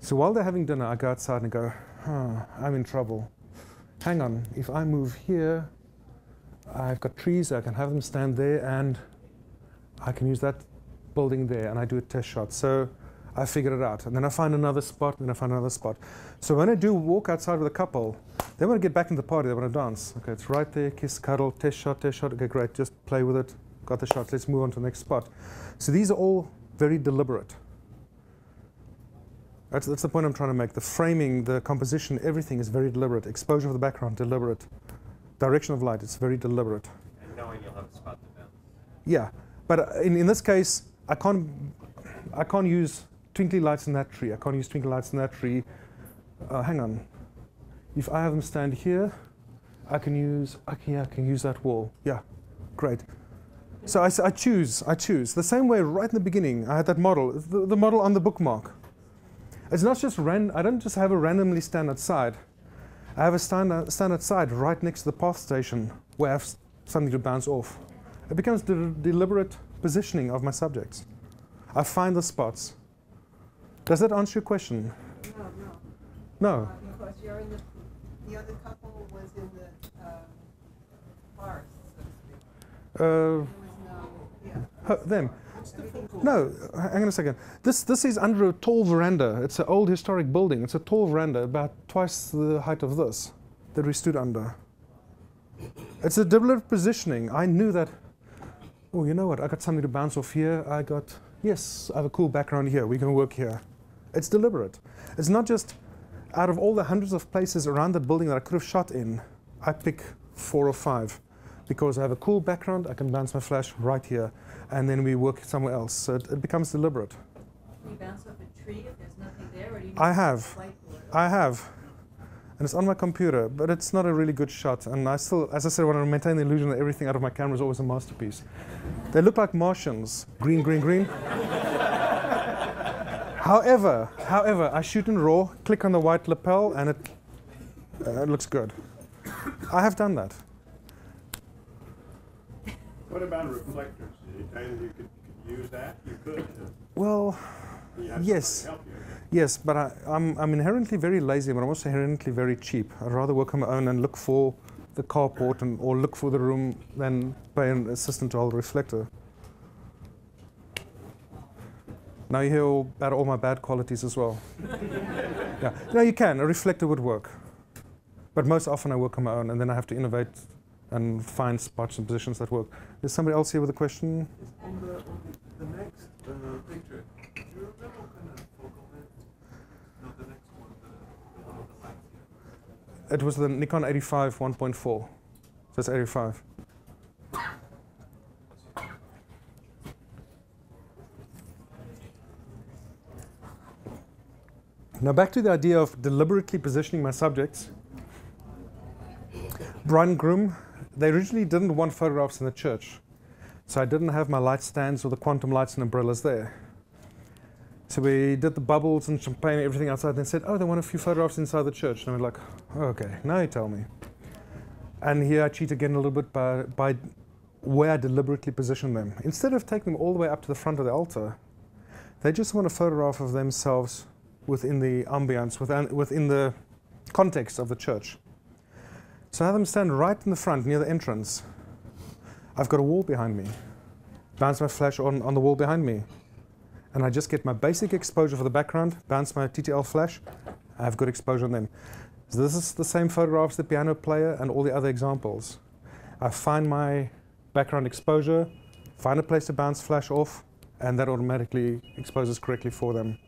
So while they're having dinner, I go outside and go, huh, I'm in trouble. Hang on, if I move here, I've got trees, I can have them stand there, and I can use that building there, and I do a test shot. So I figure it out, and then I find another spot, and then I find another spot. So when I do walk outside with a couple, they want to get back in the party, they want to dance. Okay, it's right there, kiss, cuddle, test shot, okay, great, just play with it, got the shot, let's move on to the next spot. So these are all very deliberate. That's the point I'm trying to make. The framing, the composition, everything is very deliberate. Exposure of the background, deliberate. Direction of light, it's very deliberate. And knowing you'll have a spot to bounce. Yeah, but in this case, I can't use twinkly lights in that tree. I can't use twinkly lights in that tree. Hang on. If I have them stand here, I can use that wall. Yeah, great. So I choose. The same way right in the beginning, I had that model, the model on the bookmark. It's not just random. I don't just have a randomly stand outside. I have a stand outside right next to the path station where I have something to bounce off. It becomes the deliberate positioning of my subjects. I find the spots. Does that answer your question? No. Because you're in the other couple was in the forest, so to speak. There was no, yeah. Them. No, hang on a second. This is under a tall veranda. It's an old historic building. It's a tall veranda, about twice the height of this that we stood under. It's a deliberate positioning. I knew that, oh, you know what? I got something to bounce off here. I got, yes, I have a cool background here. We can work here. It's deliberate. It's not just out of all the hundreds of places around that building that I could have shot in, I pick 4 or 5. Because I have a cool background, I can bounce my flash right here, and then we work somewhere else. So it becomes deliberate. Can you bounce off a tree if there's nothing there? Or do you I have. And it's on my computer, but it's not a really good shot. And I still, as I said, want to maintain the illusion that everything out of my camera is always a masterpiece. They look like Martians. Green, green, green. However, I shoot in RAW, click on the white lapel, and it looks good. I have done that. What about reflectors? You could use that? You could. Well, yes. Yes, but I'm inherently very lazy, but I'm also inherently very cheap. I'd rather work on my own and look for the carport or look for the room than pay an assistant to hold a reflector. Now you hear about all my bad qualities as well. Yeah. No, you can. A reflector would work. But most often I work on my own, and then I have to innovate and find spots and positions that work. Is somebody else here with a question? It's on the next picture. Do you remember what kind of focal length? No, the next one, the one with the lights here. It was the Nikon 85 1.4. So it's 85. Now back to the idea of deliberately positioning my subjects. Brian Groom, they originally didn't want photographs in the church. So I didn't have my light stands or the quantum lights and umbrellas there. So we did the bubbles and champagne and everything outside, and they said, oh, they want a few photographs inside the church. And I was like, oh, okay, now you tell me. And here I cheat again a little bit by where I deliberately position them. Instead of taking them all the way up to the front of the altar, they just want a photograph of themselves within the ambience, within the context of the church. So I have them stand right in the front, near the entrance. I've got a wall behind me. Bounce my flash on the wall behind me. And I just get my basic exposure for the background, bounce my TTL flash, I have good exposure on them. So this is the same photographs, the piano player, and all the other examples. I find my background exposure, find a place to bounce flash off, and that automatically exposes correctly for them.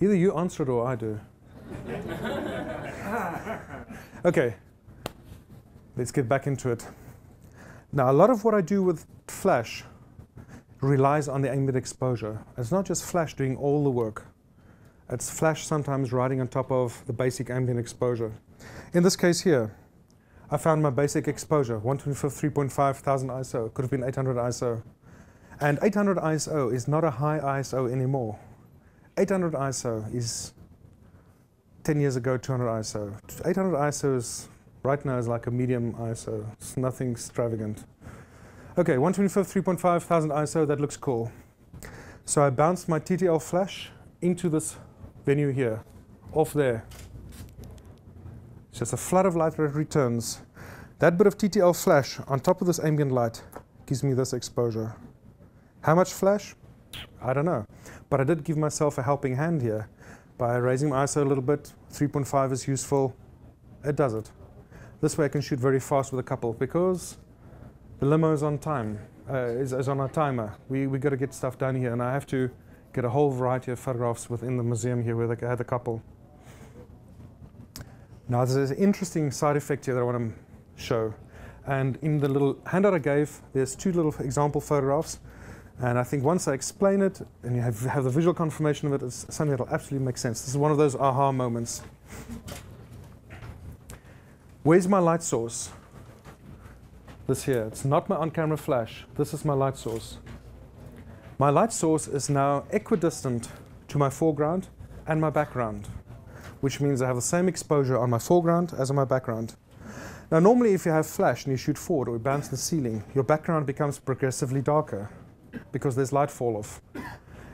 Either you answer it or I do. Okay, let's get back into it. Now, a lot of what I do with flash relies on the ambient exposure. It's not just flash doing all the work. It's flash sometimes riding on top of the basic ambient exposure. In this case here, I found my basic exposure, 125, 3.5,000 ISO. Could have been 800 ISO. And 800 ISO is not a high ISO anymore. 800 ISO is 10 years ago 200 ISO. 800 ISO is, right now is like a medium ISO. It's nothing extravagant. Okay, 125, 3.5,000 ISO, that looks cool. So I bounced my TTL flash into this venue here, off there. It's just a flood of light that returns. That bit of TTL flash on top of this ambient light gives me this exposure. How much flash? I don't know. But I did give myself a helping hand here by raising my ISO a little bit. 3.5 is useful. It does it. This way I can shoot very fast with a couple because the limo is on time, is on our timer. We got to get stuff done here, and I have to get a whole variety of photographs within the museum here where they had a couple. Now there's an interesting side effect here that I want to show. And in the little handout I gave, there's two little example photographs. And I think once I explain it, and you have the visual confirmation of it, it's something that will absolutely make sense. This is one of those aha moments. Where's my light source? This here. It's not my on-camera flash. This is my light source. My light source is now equidistant to my foreground and my background, which means I have the same exposure on my foreground as on my background. Now, normally if you have flash and you shoot forward or you bounce the ceiling, your background becomes progressively darker, because there's light fall off.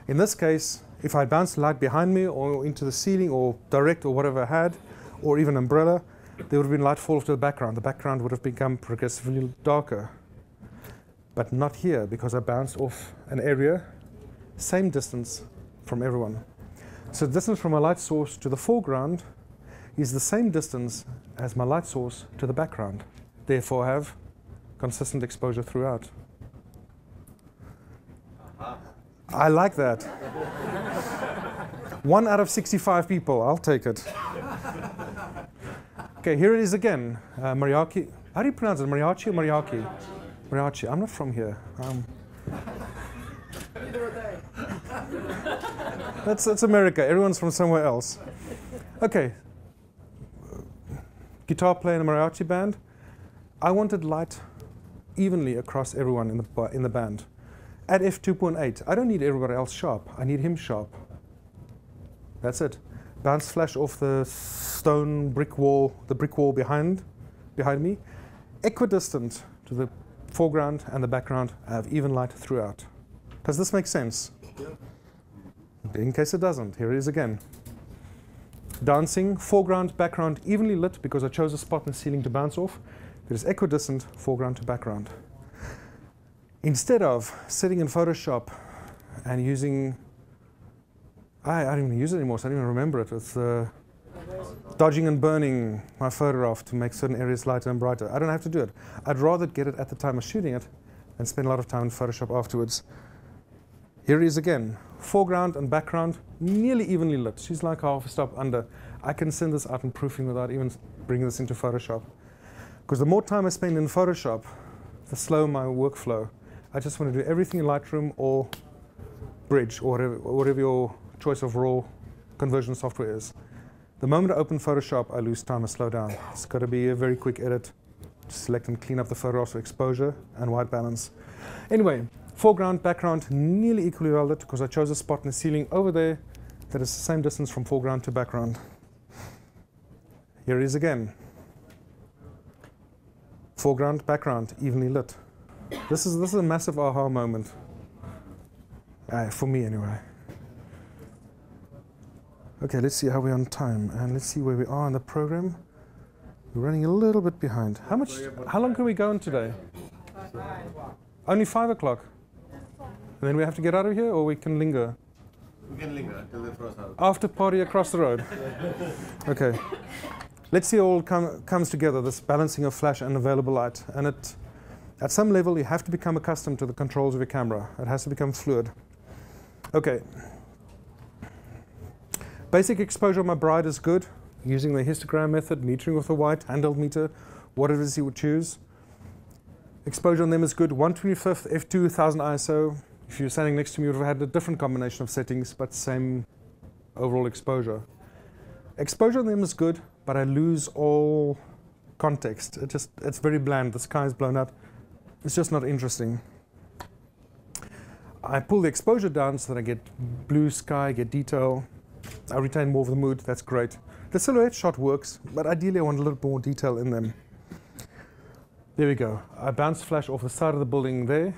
In this case, if I bounce the light behind me or into the ceiling or direct or whatever I had, or even umbrella, there would have been light fall off to the background. The background would have become progressively darker. But not here, because I bounced off an area, same distance from everyone. So the distance from my light source to the foreground is the same distance as my light source to the background. Therefore, I have consistent exposure throughout. I like that. 1 out of 65 people, I'll take it. Okay, here it is again. Mariachi. How do you pronounce it? Mariachi or Mariachi? Mariachi. I'm not from here. Neither are they. That's America. Everyone's from somewhere else. Okay. Guitar player in a mariachi band. I wanted light evenly across everyone in the band. At f/2.8, I don't need everybody else sharp. I need him sharp. That's it. Bounce flash off the stone brick wall, the brick wall behind me. Equidistant to the foreground and the background. I have even light throughout. Does this make sense? Yeah. In case it doesn't, here it is again. Dancing, foreground, background evenly lit because I chose a spot in the ceiling to bounce off. It is equidistant foreground to background. Instead of sitting in Photoshop and using, I don't even use it anymore, so I don't even remember it. It's dodging and burning my photograph to make certain areas lighter and brighter. I don't have to do it. I'd rather get it at the time of shooting it and spend a lot of time in Photoshop afterwards. Here it is again. Foreground and background, nearly evenly lit. She's like half a stop under. I can send this out in proofing without even bringing this into Photoshop. Because the more time I spend in Photoshop, the slower my workflow. I just want to do everything in Lightroom or Bridge or whatever your choice of RAW conversion software is. The moment I open Photoshop, I lose time and slow down. It's got to be a very quick edit. Just select and clean up the photographs for exposure and white balance. Anyway, foreground, background, nearly equally well lit because I chose a spot in the ceiling over there that is the same distance from foreground to background. Here it is again. Foreground, background, evenly lit. This is a massive aha moment. For me anyway. Okay, let's see how we're on time and let's see where we are in the program. We're running a little bit behind. How long can we go on today? Only 5 o'clock. And then we have to get out of here, or we can linger? We can linger until they cross out. After party across the road. Okay. Let's see how it all comes together, this balancing of flash and available light. And at some level, you have to become accustomed to the controls of your camera. It has to become fluid. Okay. Basic exposure on my bride is good, using the histogram method, metering with a white, handheld meter, whatever it is you would choose. Exposure on them is good. 1/25 f2, 1000 ISO. If you were standing next to me, you would have had a different combination of settings, but same overall exposure. Exposure on them is good, but I lose all context. It's very bland. The sky is blown up. It's just not interesting. I pull the exposure down so that I get blue sky, get detail. I retain more of the mood. That's great. The silhouette shot works, but ideally I want a little more detail in them. There we go. I bounce flash off the side of the building there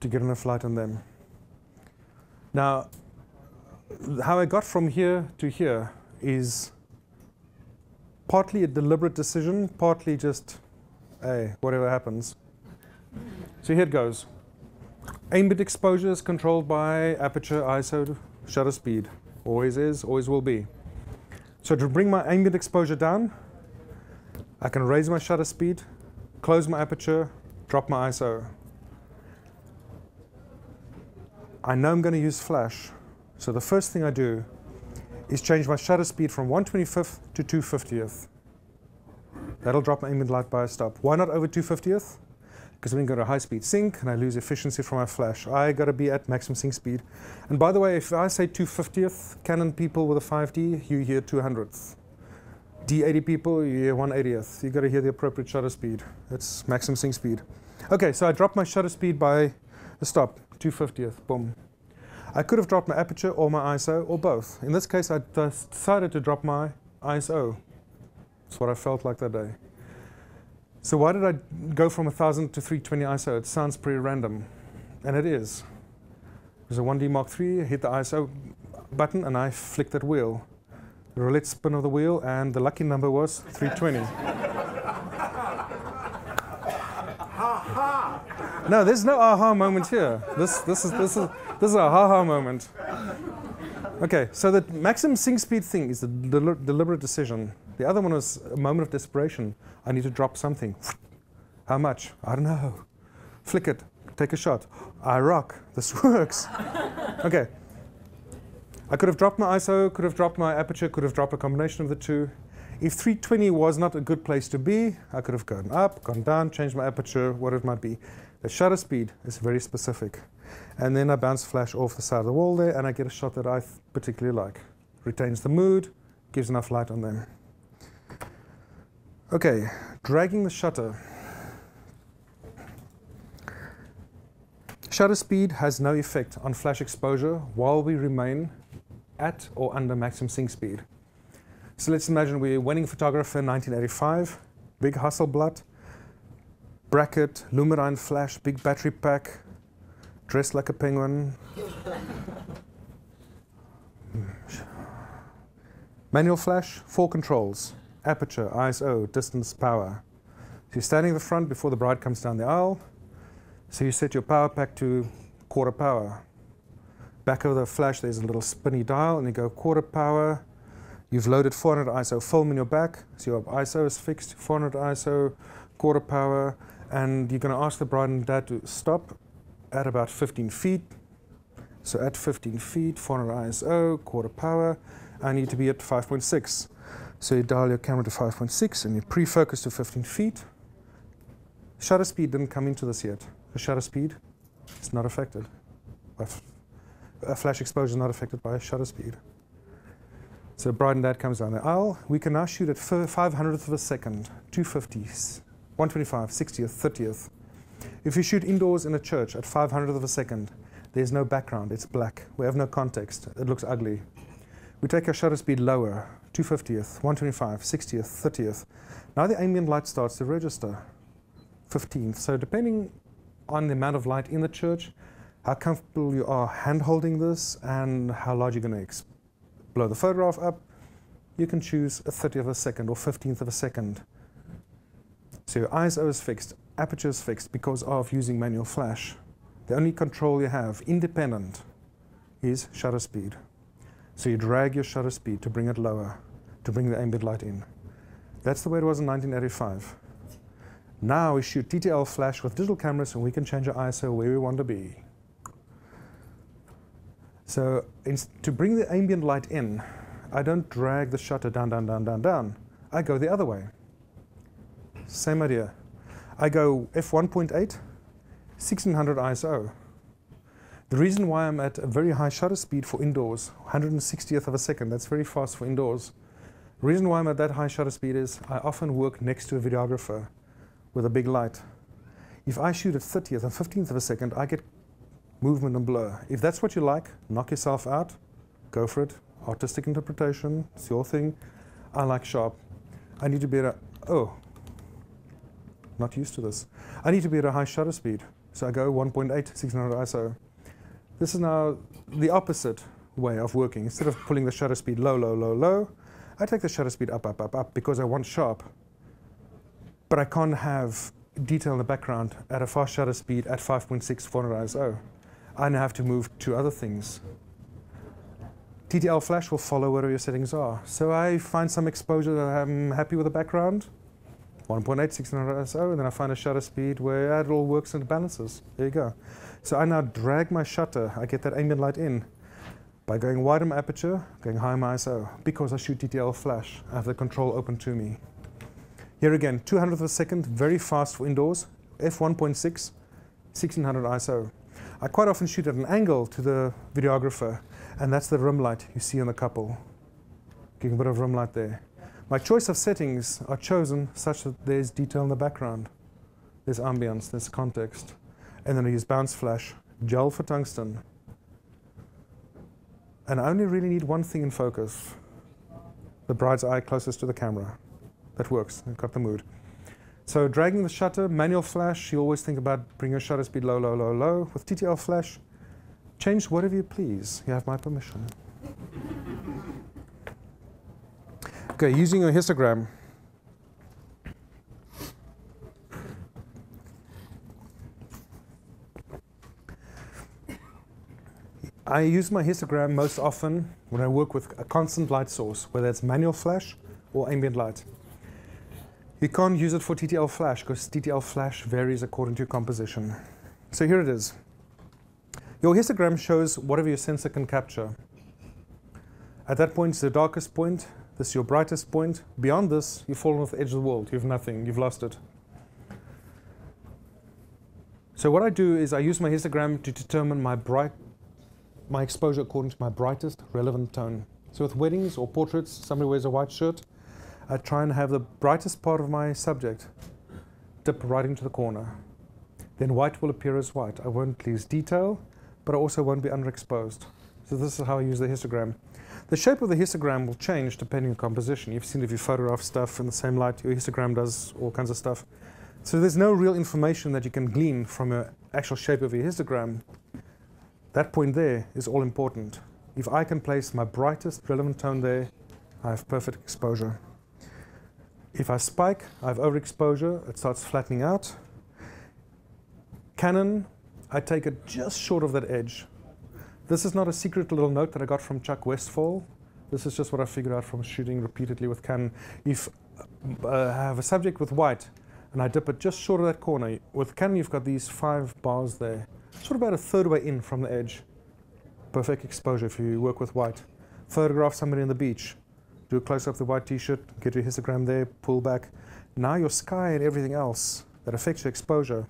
to get enough light on them. Now, how I got from here to here is partly a deliberate decision, partly just, hey, whatever happens. So here it goes. Aim bit exposure is controlled by aperture, ISO, shutter speed. Always is, always will be. So to bring my aim bit exposure down, I can raise my shutter speed, close my aperture, drop my ISO. I know I'm going to use flash, so the first thing I do is change my shutter speed from 1/25 to 2/50. That'll drop my ambient light by a stop. Why not over 2/50? Because then we can go to high speed sync and I lose efficiency from my flash. I got to be at maximum sync speed. And by the way, if I say 2/50, Canon people with a 5D, you hear 2/100. D80 people, you hear 1/80. You've got to hear the appropriate shutter speed. That's maximum sync speed. Okay, so I dropped my shutter speed by a stop, 2/50, boom. I could have dropped my aperture or my ISO or both. In this case, I decided to drop my ISO. That's what I felt like that day. So why did I go from 1000 to 320 ISO? It sounds pretty random, and it is. It was a 1D Mark III, I hit the ISO button and I flicked that wheel. The roulette spin of the wheel, and the lucky number was 320. No, there's no aha moment here. This is a ha-ha moment. Okay, so the maximum sync speed thing is a deliberate decision. The other one was a moment of desperation. I need to drop something. How much? I don't know. Flick it. Take a shot. I rock. This works. Okay. I could have dropped my ISO, could have dropped my aperture, could have dropped a combination of the two. If 320 was not a good place to be, I could have gone up, gone down, changed my aperture, whatever it might be. The shutter speed is very specific. And then I bounce flash off the side of the wall there, and I get a shot that I particularly like. Retains the mood, gives enough light on them. Okay, dragging the shutter. Shutter speed has no effect on flash exposure while we remain at or under maximum sync speed. So let's imagine we're a wedding photographer in 1985, big Hasselblad, bracket, Lumidine flash, big battery pack, dressed like a penguin. Manual flash, 4 controls, aperture, ISO, distance, power. So you're standing in the front before the bride comes down the aisle, So you set your power pack to quarter power. Back of the flash, there's a little spinny dial, and you go quarter power. You've loaded 400 ISO film in your back, so your ISO is fixed, 400 ISO, quarter power, and you're going to ask the bride and dad to stop at about 15 feet. So at 15 feet, 400 ISO, quarter power, I need to be at 5.6. So you dial your camera to 5.6 and you pre-focus to 15 feet. Shutter speed didn't come into this yet. The shutter speed is not affected. A flash exposure is not affected by shutter speed. So bride and dad comes down the aisle. We can now shoot at 500th of a second, 250s, 125, 60th, 30th. If you shoot indoors in a church at 500th of a second, there's no background, it's black. We have no context, it looks ugly. We take our shutter speed lower, 250th, 125, 60th, 30th. Now the ambient light starts to register, 15th. So depending on the amount of light in the church, how comfortable you are hand-holding this, and how large you're going to blow the photograph up, you can choose a 30th of a second or 15th of a second. So your ISO is fixed, aperture is fixed because of using manual flash. The only control you have, independent, is shutter speed. So you drag your shutter speed to bring it lower, to bring the ambient light in. That's the way it was in 1985. Now we shoot TTL flash with digital cameras, and we can change our ISO where we want to be. So to bring the ambient light in, I don't drag the shutter down, down, down, down, down. I go the other way. Same idea. I go f1.8, 1600 ISO. The reason why I'm at a very high shutter speed for indoors, 160th of a second, that's very fast for indoors. The reason why I'm at that high shutter speed is I often work next to a videographer with a big light. If I shoot at 30th and 15th of a second, I get movement and blur. If that's what you like, knock yourself out, go for it. Artistic interpretation, it's your thing. I like sharp. I need to be at a, oh, not used to this. I need to be at a high shutter speed. So I go 1.8, 1600 ISO. This is now the opposite way of working. Instead of pulling the shutter speed low, low, low, low, I take the shutter speed up, up, up, up, because I want sharp. But I can't have detail in the background at a fast shutter speed at 5.6, 400 ISO. I now have to move to other things. TTL flash will follow wherever your settings are. So I find some exposure that I'm happy with the background, 1.8, 1600 ISO, and then I find a shutter speed where it all works and balances. There you go. So I now drag my shutter, I get that ambient light in, by going wide on my aperture, going high on my ISO, because I shoot TTL flash. I have the control open to me. Here again, 200th of a second, very fast for indoors, f1.6, 1600 ISO. I quite often shoot at an angle to the videographer, and that's the rim light you see on the couple. Getting a bit of rim light there. My choice of settings are chosen such that there's detail in the background, there's ambience, there's context. And then I use bounce flash, gel for tungsten. And I only really need one thing in focus, the bride's eye closest to the camera. That works, I've got the mood. So dragging the shutter, manual flash, you always think about bringing your shutter speed low, low, low, low. With TTL flash, change whatever you please. You have my permission. Okay, using your histogram. I use my histogram most often when I work with a constant light source, whether it's manual flash or ambient light. You can't use it for TTL flash because TTL flash varies according to your composition. So here it is. Your histogram shows whatever your sensor can capture. At that point, it's the darkest point. This is your brightest point. Beyond this, you've fallen off the edge of the world. You have nothing. You've lost it. So what I do is I use my histogram to determine my exposure according to my brightest relevant tone. So with weddings or portraits, somebody wears a white shirt, I try and have the brightest part of my subject dip right into the corner. Then white will appear as white. I won't lose detail, but I also won't be underexposed. So this is how I use the histogram. The shape of the histogram will change depending on composition. You've seen if you photograph stuff in the same light, your histogram does all kinds of stuff. So there's no real information that you can glean from the actual shape of your histogram. That point there is all important. If I can place my brightest relevant tone there, I have perfect exposure. If I spike, I have overexposure, it starts flattening out. Canon, I take it just short of that edge. This is not a secret little note that I got from Chuck Westfall. This is just what I figured out from shooting repeatedly with Canon. If I have a subject with white and I dip it just short of that corner, with Canon you've got these 5 bars there, sort of about a third way in from the edge. Perfect exposure if you work with white. Photograph somebody on the beach, do a close-up of the white t-shirt, get your histogram there, pull back. Now your sky and everything else that affects your exposure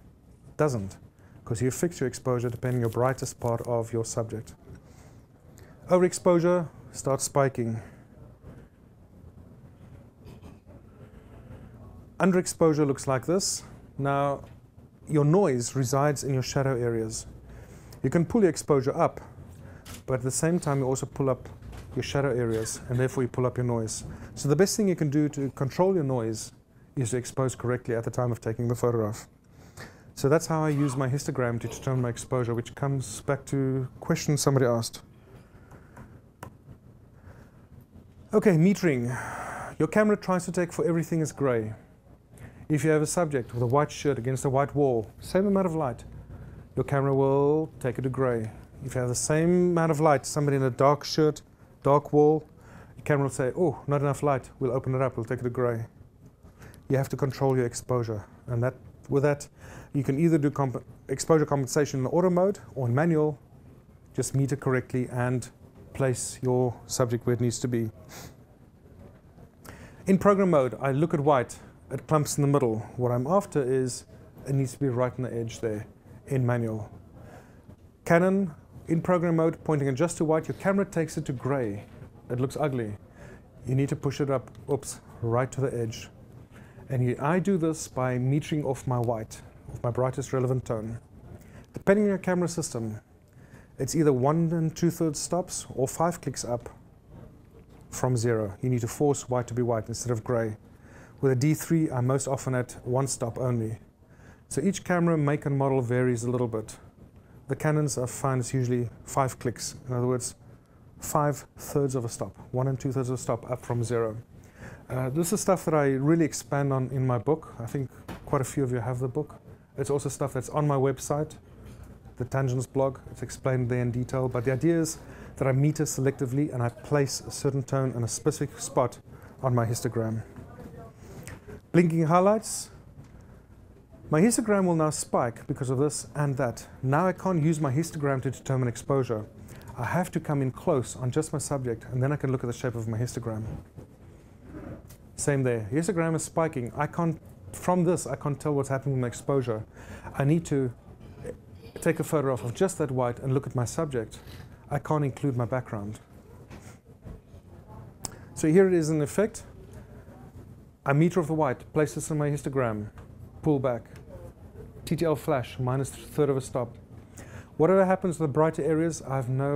doesn't, because you fix your exposure depending on your brightest part of your subject. Overexposure starts spiking. Underexposure looks like this. Now, your noise resides in your shadow areas. You can pull your exposure up, but at the same time you also pull up your shadow areas, and therefore you pull up your noise. So the best thing you can do to control your noise is to expose correctly at the time of taking the photograph. So that's how I use my histogram to determine my exposure, which comes back to questions somebody asked. Okay, metering. Your camera tries to take for everything is gray. If you have a subject with a white shirt against a white wall, same amount of light, your camera will take it to gray. If you have the same amount of light, somebody in a dark shirt, dark wall, your camera will say, oh, not enough light, we'll open it up, we'll take it to gray. You have to control your exposure, and that, with that, you can either do exposure compensation in auto mode or in manual. Just meter correctly and place your subject where it needs to be. In program mode, I look at white, it clumps in the middle. What I'm after is it needs to be right on the edge there in manual. Canon, in program mode, pointing it just to white, your camera takes it to gray. It looks ugly. You need to push it up, oops, right to the edge. And I do this by metering off my white, off my brightest relevant tone. Depending on your camera system, it's either 1 2/3 stops or 5 clicks up from 0. You need to force white to be white instead of gray. With a D3, I'm most often at 1 stop only. So each camera make and model varies a little bit. The Canons, I find, it's usually 5 clicks. In other words, 5/3 of a stop, 1 2/3 of a stop up from 0. This is stuff that I really expand on in my book. I think quite a few of you have the book. It's also stuff that's on my website, the Tangents blog. It's explained there in detail. But the idea is that I meter selectively and I place a certain tone in a specific spot on my histogram. Blinking highlights. My histogram will now spike because of this and that. Now I can't use my histogram to determine exposure. I have to come in close on just my subject, and then I can look at the shape of my histogram. Same there. Histogram is spiking. I can't, from this, I can't tell what's happening with my exposure. I need to take a photograph of just that white and look at my subject. I can't include my background. So here it is in effect. I meter of the white, place this in my histogram, pull back. TTL flash, -1/3 of a stop. Whatever happens with the brighter areas, I have no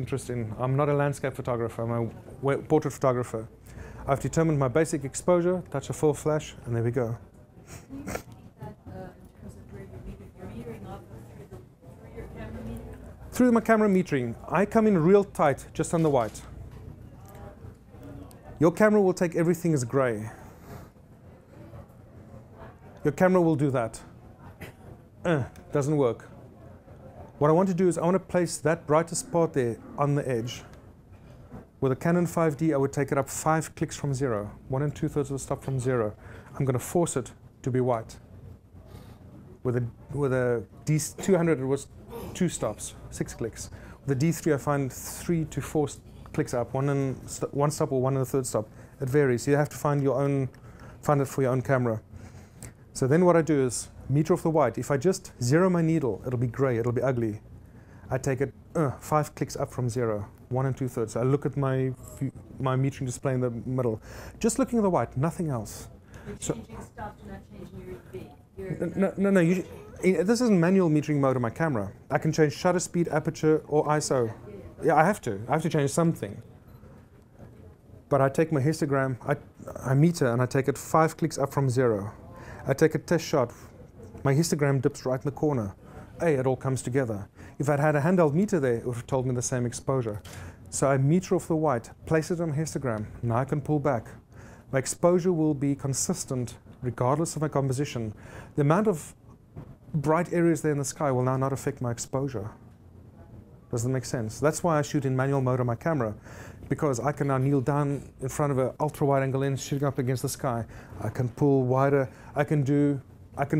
interest in. I'm not a landscape photographer, I'm a portrait photographer. I've determined my basic exposure, touch a full flash, and there we go. Can you repeat that in terms of where you're metering up through your camera metering? Through my camera metering, I come in real tight, just on the white. Your camera will take everything as gray. Your camera will do that. Doesn't work. What I want to do is I want to place that brightest part there on the edge. With a Canon 5D, I would take it up 5 clicks from 0, 1 2/3 of a stop from 0. I'm going to force it to be white. With a D200, it was 2 stops, 6 clicks. With the D3, I find 3 to 4 clicks up, 1 stop or 1 1/3 stop. It varies. You have to find it for your own camera. So then what I do is meter off the white. If I just zero my needle, it'll be gray, it'll be ugly. I take it 5 clicks up from 0, 1 2/3. So I look at my metering display in the middle. Just looking at the white, nothing else. You're changing stops, you're not changing your V. No. This isn't manual metering mode on my camera. I can change shutter speed, aperture, or ISO. Yeah, I have to change something. But I take my histogram, I meter, and I take it 5 clicks up from 0. I take a test shot. My histogram dips right in the corner. Hey, it all comes together. If I'd had a handheld meter there, it would have told me the same exposure. So I meter off the white, place it on my histogram, now I can pull back. My exposure will be consistent regardless of my composition. The amount of bright areas there in the sky will now not affect my exposure. Does that make sense? That's why I shoot in manual mode on my camera, because I can now kneel down in front of an ultra-wide-angle lens shooting up against the sky. I can pull wider. I can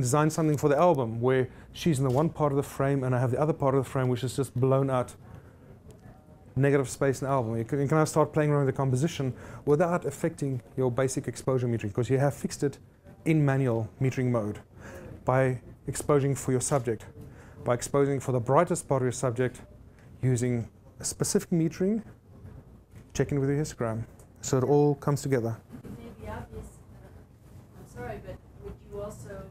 design something for the album where she's in the one part of the frame and I have the other part of the frame which is just blown out negative space in the album. You can now start playing around with the composition without affecting your basic exposure metering, because you have fixed it in manual metering mode by exposing for your subject, by exposing for the brightest part of your subject using a specific metering, checking with your histogram. So it all comes together. It may be obvious, I'm sorry, but would you also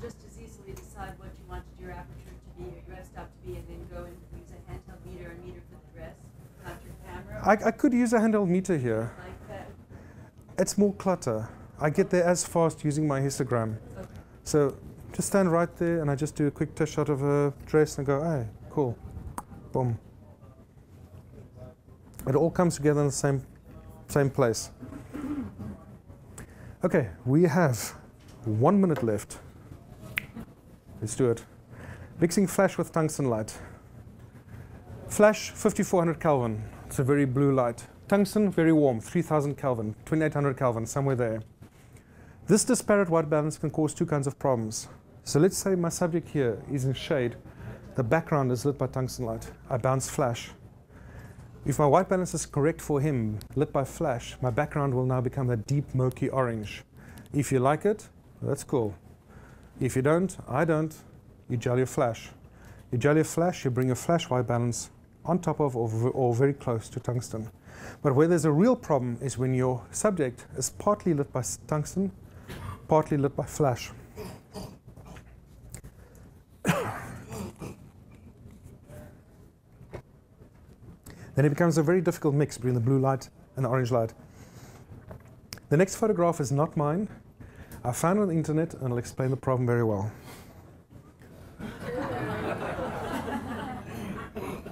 just as easily decide what you wanted your aperture to be or your f-stop to be and then go and use a handheld meter and meter for the rest, not your camera? I could use a handheld meter here. Like that? It's more clutter. I get there as fast using my histogram. Okay. So just stand right there and I just do a quick test shot of a dress and go, hey, cool. Boom. It all comes together in the same place. Okay, we have 1 minute left. Let's do it. Mixing flash with tungsten light. Flash, 5400 Kelvin. It's a very blue light. Tungsten, very warm, 3000 Kelvin, 2800 Kelvin, somewhere there. This disparate white balance can cause two kinds of problems. So let's say my subject here is in shade. The background is lit by tungsten light. I bounce flash. If my white balance is correct for him, lit by flash, my background will now become a deep, murky orange. If you like it, that's cool. If you don't, I don't, you gel your flash. You gel your flash, you bring your flash white balance on top of or very close to tungsten. But where there's a real problem is when your subject is partly lit by tungsten, partly lit by flash. Then it becomes a very difficult mix between the blue light and the orange light. The next photograph is not mine. I found it on the internet and I'll explain the problem very well.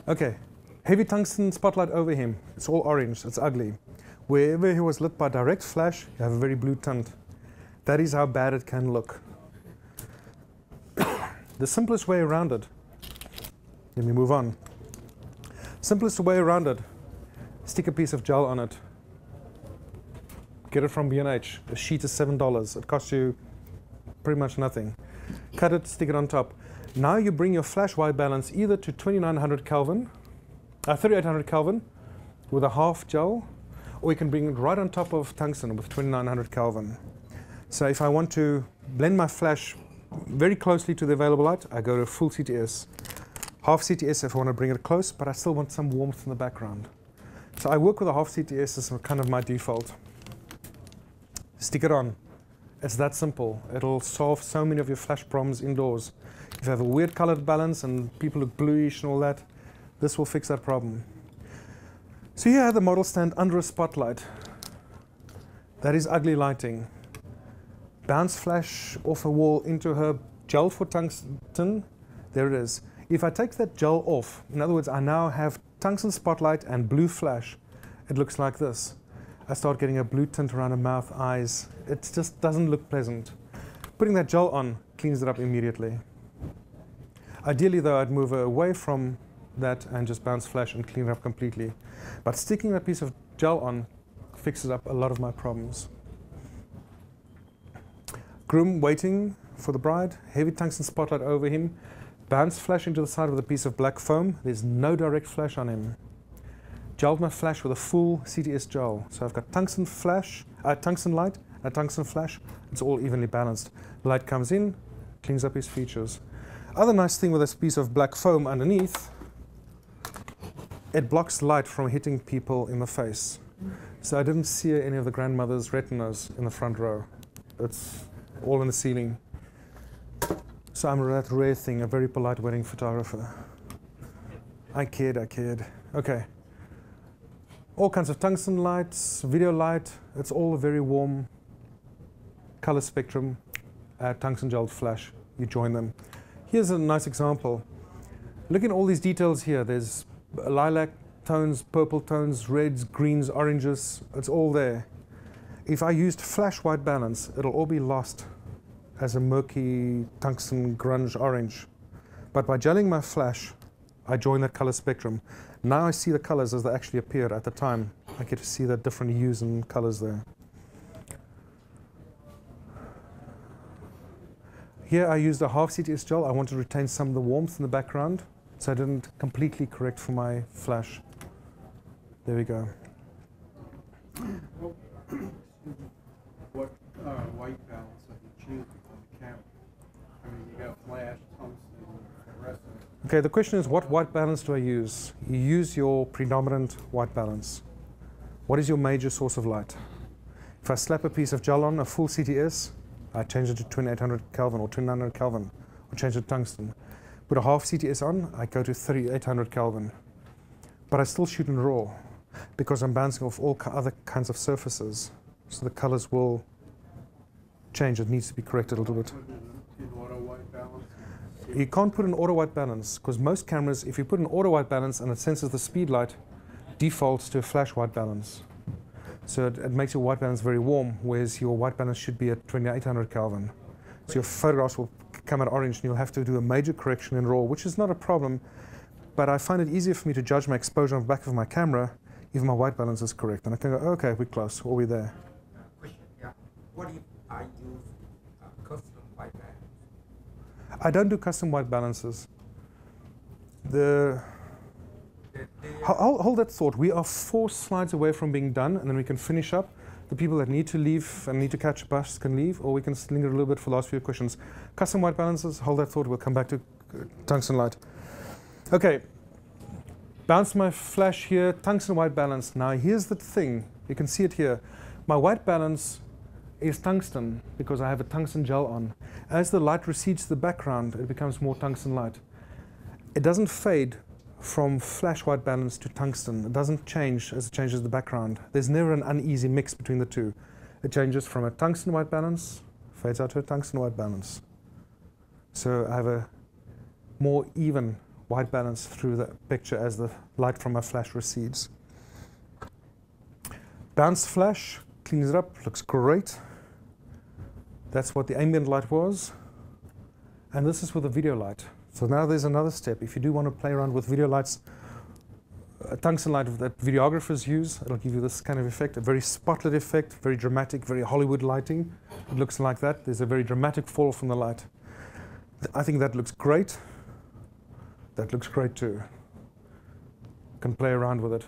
Okay, heavy tungsten spotlight over him. It's all orange, it's ugly. Wherever he was lit by direct flash, you have a very blue tint. That is how bad it can look. The simplest way around it, let me move on. Simplest way around it, stick a piece of gel on it. Get it from B&H. A sheet is $7. It costs you pretty much nothing. Cut it, stick it on top. Now you bring your flash white balance either to 2900 Kelvin, 3800 Kelvin with a half gel, or you can bring it right on top of tungsten with 2900 Kelvin. So if I want to blend my flash very closely to the available light, I go to full CTS. Half CTS if I want to bring it close, but I still want some warmth in the background. So I work with a half CTS as kind of my default. Stick it on. It's that simple. It'll solve so many of your flash problems indoors. If you have a weird colored balance and people look bluish and all that, this will fix that problem. So here I have the model stand under a spotlight. That is ugly lighting. Bounce flash off a wall into her, gel for tungsten. There it is. If I take that gel off, in other words, I now have tungsten spotlight and blue flash, it looks like this. I start getting a blue tint around the mouth, eyes. It just doesn't look pleasant. Putting that gel on cleans it up immediately. Ideally, though, I'd move away from that and just bounce flash and clean it up completely. But sticking that piece of gel on fixes up a lot of my problems. Groom waiting for the bride, heavy tungsten spotlight over him. Bounce flash into the side with a piece of black foam. There's no direct flash on him. Gelled my flash with a full CTS gel. So I've got tungsten flash, tungsten light, and tungsten flash. It's all evenly balanced. Light comes in, cleans up his features. Other nice thing with this piece of black foam underneath, it blocks light from hitting people in the face. So I didn't sear any of the grandmother's retinas in the front row. It's all in the ceiling. So I'm that rare thing, a very polite wedding photographer. I kid. Okay. All kinds of tungsten lights, video light. It's all a very warm color spectrum. Tungsten gel flash, you join them. Here's a nice example. Look at all these details here. There's lilac tones, purple tones, reds, greens, oranges. It's all there. If I used flash white balance, it'll all be lost as a murky tungsten grunge orange. But by gelling my flash, I join that color spectrum. Now I see the colors as they actually appear at the time. I get to see the different hues and colors there. Here I used a half CTS gel. I want to retain some of the warmth in the background, so I didn't completely correct for my flash. There we go. What white balance have you chosen on the camera? I mean, you got flash, tungsten, and the rest of it. Okay, the question is, what white balance do I use? You use your predominant white balance. What is your major source of light? If I slap a piece of gel on, a full CTS, I change it to 2800 Kelvin or 2900 Kelvin, or change it to tungsten. Put a half CTS on, I go to 3800 Kelvin. But I still shoot in RAW because I'm bouncing off all other kinds of surfaces. So the colors will change. It needs to be corrected a little bit. In auto white balance? You can't put an auto white balance because most cameras, if you put an auto white balance and it senses the speed light, defaults to a flash white balance. So it makes your white balance very warm, whereas your white balance should be at 2800 Kelvin. So your photographs will come out orange and you'll have to do a major correction in RAW, which is not a problem, but I find it easier for me to judge my exposure on the back of my camera if my white balance is correct. And I can go, okay, we're close, or we're there. Question, yeah. What if I use custom white balance? I don't do custom white balances. Hold that thought. We are 4 slides away from being done, and then we can finish up. The people that need to leave and need to catch a bus can leave, or we can linger a little bit for the last few questions. Custom white balances, hold that thought. We'll come back to tungsten light. Okay, bounce my flash here, tungsten white balance. Now, here's the thing. You can see it here. My white balance is tungsten because I have a tungsten gel on. As the light recedes to the background, it becomes more tungsten light. It doesn't fade from flash white balance to tungsten. It doesn't change as it changes the background. There's never an uneasy mix between the two. It changes from a tungsten white balance, fades out to a tungsten white balance. So I have a more even white balance through the picture as the light from my flash recedes. Bounce flash, cleans it up, looks great. That's what the ambient light was. And this is with the video light. So now there's another step. If you do want to play around with video lights, a tungsten light that videographers use, it'll give you this kind of effect, a very spotlight effect, very dramatic, very Hollywood lighting. It looks like that. There's a very dramatic fall from the light. I think that looks great. That looks great too. Can play around with it.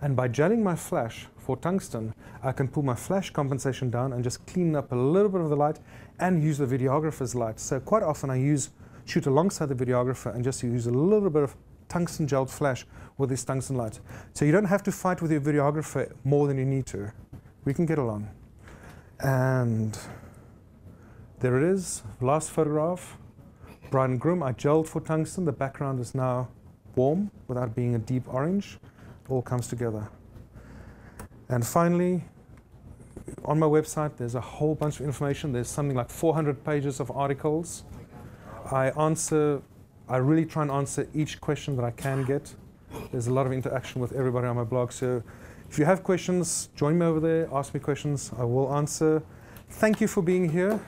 And by gelling my flash for tungsten, I can pull my flash compensation down and just clean up a little bit of the light and use the videographer's light. So quite often I shoot alongside the videographer and just use a little bit of tungsten gelled flash with this tungsten light. So you don't have to fight with your videographer more than you need to. We can get along. And there it is, last photograph. Bride and groom, I gelled for tungsten. The background is now warm without being a deep orange. It all comes together. And finally, on my website, there's a whole bunch of information. There's something like 400 pages of articles. I really try and answer each question that I can get. There's a lot of interaction with everybody on my blog. So if you have questions, join me over there, ask me questions. I will answer. Thank you for being here.